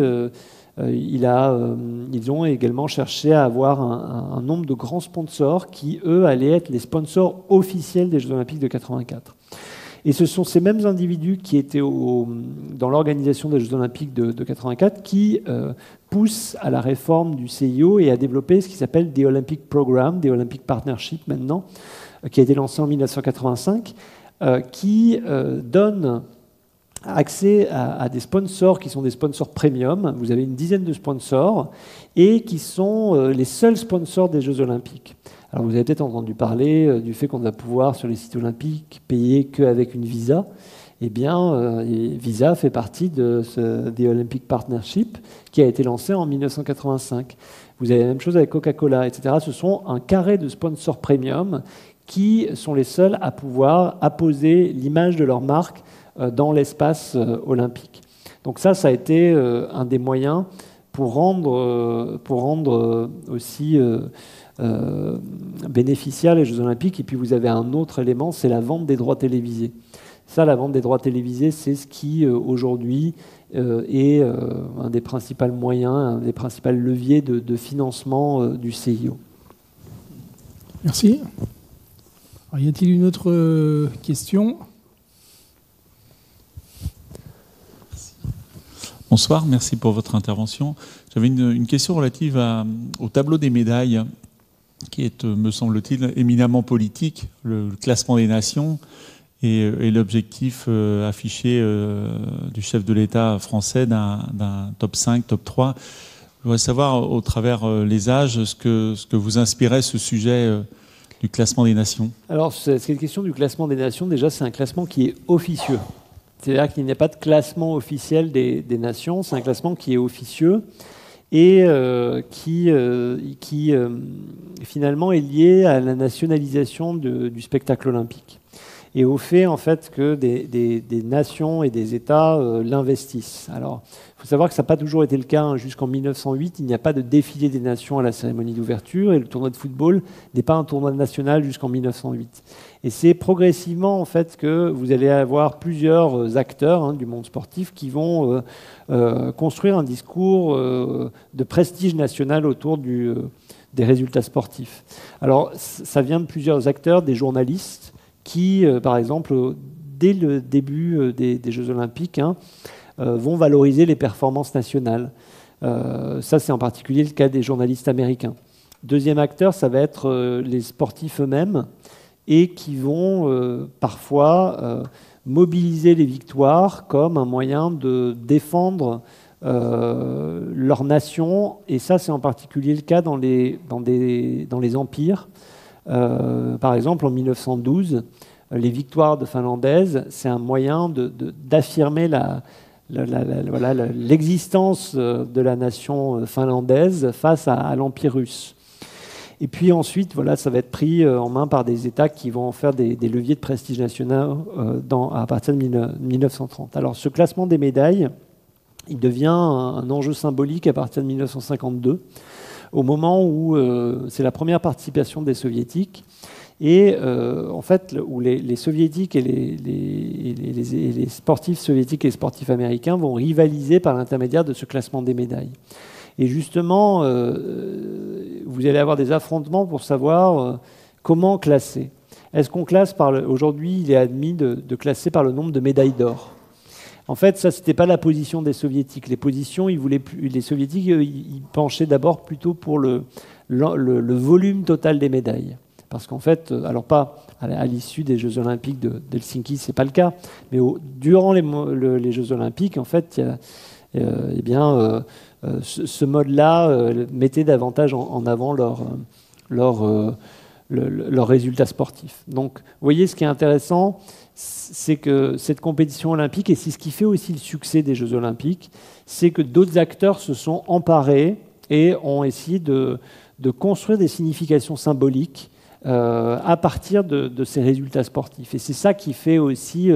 ils ont également cherché à avoir un nombre de grands sponsors qui, eux, allaient être les sponsors officiels des Jeux Olympiques de 1984. Et ce sont ces mêmes individus qui étaient dans l'organisation des Jeux Olympiques de 1984 qui poussent à la réforme du CIO et à développer ce qui s'appelle des Olympic Programs, des Olympic Partnerships maintenant, qui a été lancé en 1985, qui donne accès à des sponsors qui sont des sponsors premium. Vous avez une dizaine de sponsors et qui sont les seuls sponsors des Jeux Olympiques. Alors vous avez peut-être entendu parler du fait qu'on va pouvoir, sur les sites olympiques, payer qu'avec une visa. Eh bien, Visa fait partie des Olympic Partnership qui a été lancé en 1985. Vous avez la même chose avec Coca-Cola, etc. Ce sont un carré de sponsors premium qui sont les seuls à pouvoir apposer l'image de leur marque dans l'espace olympique. Donc ça a été un des moyens pour rendre aussi bénéficiaires les Jeux Olympiques. Et puis vous avez un autre élément, c'est la vente des droits télévisés. Ça, la vente des droits télévisés, c'est ce qui, aujourd'hui, est un des principaux moyens, un des principaux leviers de financement du CIO. Merci. Alors, y a-t-il une autre question ? Bonsoir, merci pour votre intervention. J'avais une question relative au tableau des médailles, qui est, me semble-t-il, éminemment politique, le classement des nations et l'objectif affiché du chef de l'État français d'un top 5, top 3. Je voudrais savoir, au travers les âges, ce que vous inspirait ce sujet du classement des nations. Alors, cette question du classement des nations, déjà, c'est un classement qui est officieux. C'est-à-dire qu'il n'y a pas de classement officiel des nations, c'est un classement qui est officieux et qui finalement est lié à la nationalisation du spectacle olympique et au fait en fait que des nations et des États l'investissent. Alors, il faut savoir que ça n'a pas toujours été le cas, hein. Jusqu'en 1908, il n'y a pas de défilé des nations à la cérémonie d'ouverture et le tournoi de football n'est pas un tournoi national jusqu'en 1908. Et c'est progressivement en fait que vous allez avoir plusieurs acteurs, hein, du monde sportif qui vont construire un discours de prestige national autour des résultats sportifs. Alors ça vient de plusieurs acteurs, des journalistes qui, par exemple, dès le début des Jeux Olympiques, hein, vont valoriser les performances nationales. Ça, c'est en particulier le cas des journalistes américains. Deuxième acteur, ça va être les sportifs eux-mêmes et qui vont parfois mobiliser les victoires comme un moyen de défendre leur nation. Et ça, c'est en particulier le cas dans les empires. Par exemple, en 1912, les victoires de Finlandaises, c'est un moyen d'affirmer l'existence de la nation finlandaise face à l'Empire russe. Et puis ensuite, voilà, ça va être pris en main par des États qui vont en faire des leviers de prestige national à partir de 1930. Alors ce classement des médailles, il devient un enjeu symbolique à partir de 1952, au moment où c'est la première participation des Soviétiques, et en fait, où les Soviétiques et les sportifs soviétiques et les sportifs américains vont rivaliser par l'intermédiaire de ce classement des médailles. Et justement, vous allez avoir des affrontements pour savoir comment classer. Est-ce qu'on classe par le... Aujourd'hui, il est admis de classer par le nombre de médailles d'or. En fait, ça, c'était pas la position des Soviétiques. Les Soviétiques, ils penchaient d'abord plutôt pour le volume total des médailles. Parce qu'en fait, alors pas à l'issue des Jeux Olympiques d'Helsinki, c'est pas le cas, mais durant les Jeux Olympiques, en fait, ce mode-là mettait davantage en avant leurs résultats sportifs. Donc, vous voyez, ce qui est intéressant, c'est que cette compétition olympique, et c'est ce qui fait aussi le succès des Jeux Olympiques, c'est que d'autres acteurs se sont emparés et ont essayé de construire des significations symboliques à partir de ces résultats sportifs. Et c'est ça qui fait aussi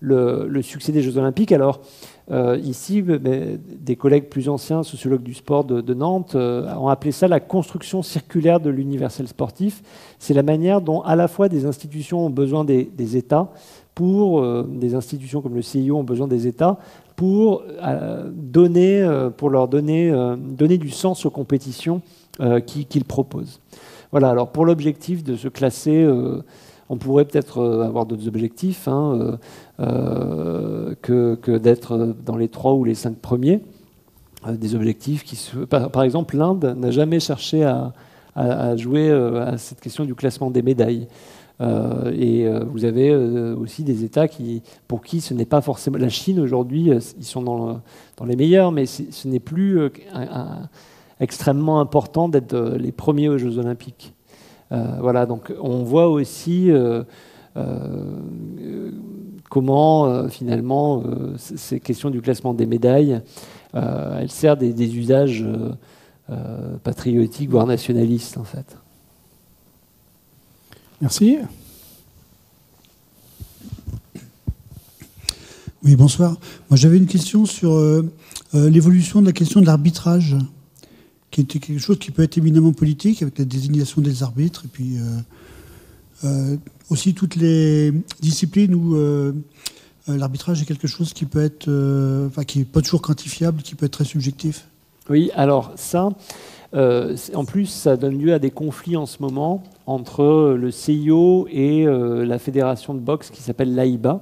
le succès des Jeux Olympiques. Alors ici, des collègues plus anciens, sociologues du sport de Nantes, ont appelé ça la construction circulaire de l'universel sportif. C'est la manière dont à la fois des institutions ont besoin des États, des institutions comme le CIO ont besoin des États, pour leur donner du sens aux compétitions qu'ils proposent. Voilà, alors pour l'objectif de se classer... on pourrait peut-être avoir d'autres objectifs hein, que d'être dans les 3 ou les 5 premiers. Des objectifs qui... Par exemple, l'Inde n'a jamais cherché à jouer à cette question du classement des médailles. Et vous avez aussi des États pour qui ce n'est pas forcément... La Chine, aujourd'hui, ils sont dans les meilleurs, mais ce n'est plus extrêmement important d'être les premiers aux Jeux Olympiques. Voilà, donc on voit aussi comment finalement ces questions du classement des médailles, elles servent des usages patriotiques voire nationalistes en fait. Merci. Oui, bonsoir. Moi j'avais une question sur l'évolution de la question de l'arbitrage, qui était quelque chose qui peut être éminemment politique, avec la désignation des arbitres, et puis aussi toutes les disciplines où l'arbitrage est quelque chose qui peut être, qui n'est pas toujours quantifiable, qui peut être très subjectif. Oui, alors ça, en plus, ça donne lieu à des conflits en ce moment entre le CIO et la fédération de boxe qui s'appelle l'AIBA.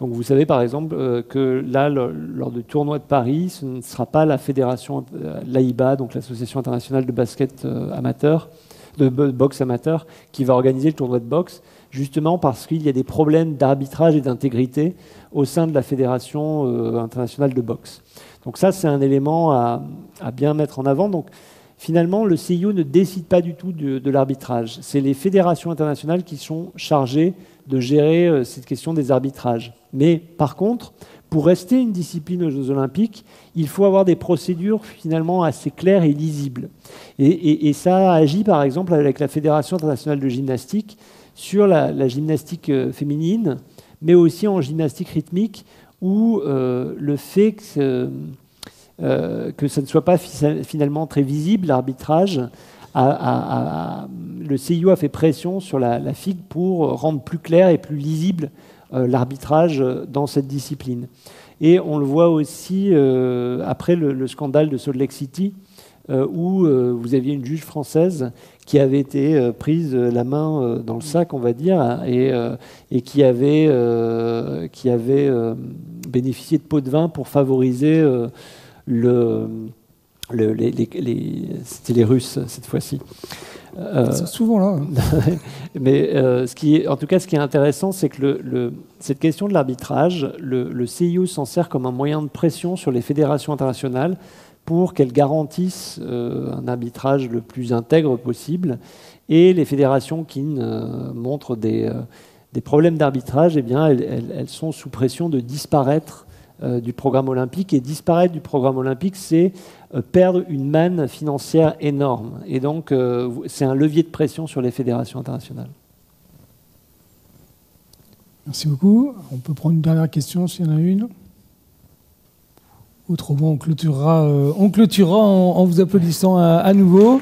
Donc vous savez par exemple que là, lors du tournoi de Paris, ce ne sera pas la fédération, l'AIBA, donc l'Association internationale de basket amateur, de boxe amateur, qui va organiser le tournoi de boxe, justement parce qu'il y a des problèmes d'arbitrage et d'intégrité au sein de la fédération internationale de boxe. Donc ça, c'est un élément à bien mettre en avant. Donc finalement, le CIO ne décide pas du tout de l'arbitrage. C'est les fédérations internationales qui sont chargées de gérer cette question des arbitrages. Mais par contre, pour rester une discipline aux Jeux Olympiques, il faut avoir des procédures finalement assez claires et lisibles. Et ça agit par exemple avec la Fédération internationale de gymnastique sur la gymnastique féminine, mais aussi en gymnastique rythmique, où le fait que ça ne soit pas finalement très visible, l'arbitrage, le CIO a fait pression sur la FIG pour rendre plus clair et plus lisible l'arbitrage dans cette discipline. Et on le voit aussi après le scandale de Salt Lake City, où vous aviez une juge française qui avait été prise la main dans le sac, on va dire, et qui avait bénéficié de pots de vin pour favoriser c'était les Russes cette fois-ci. C'est souvent là. Hein. Mais en tout cas, ce qui est intéressant, c'est que cette question de l'arbitrage, le CIO s'en sert comme un moyen de pression sur les fédérations internationales pour qu'elles garantissent un arbitrage le plus intègre possible. Et les fédérations qui montrent des problèmes d'arbitrage, eh bien, elles sont sous pression de disparaître du programme olympique. Et disparaître du programme olympique, c'est perdre une manne financière énorme. Et donc, c'est un levier de pression sur les fédérations internationales. Merci beaucoup. On peut prendre une dernière question, s'il y en a une. Autrement, on clôturera en vous applaudissant à nouveau.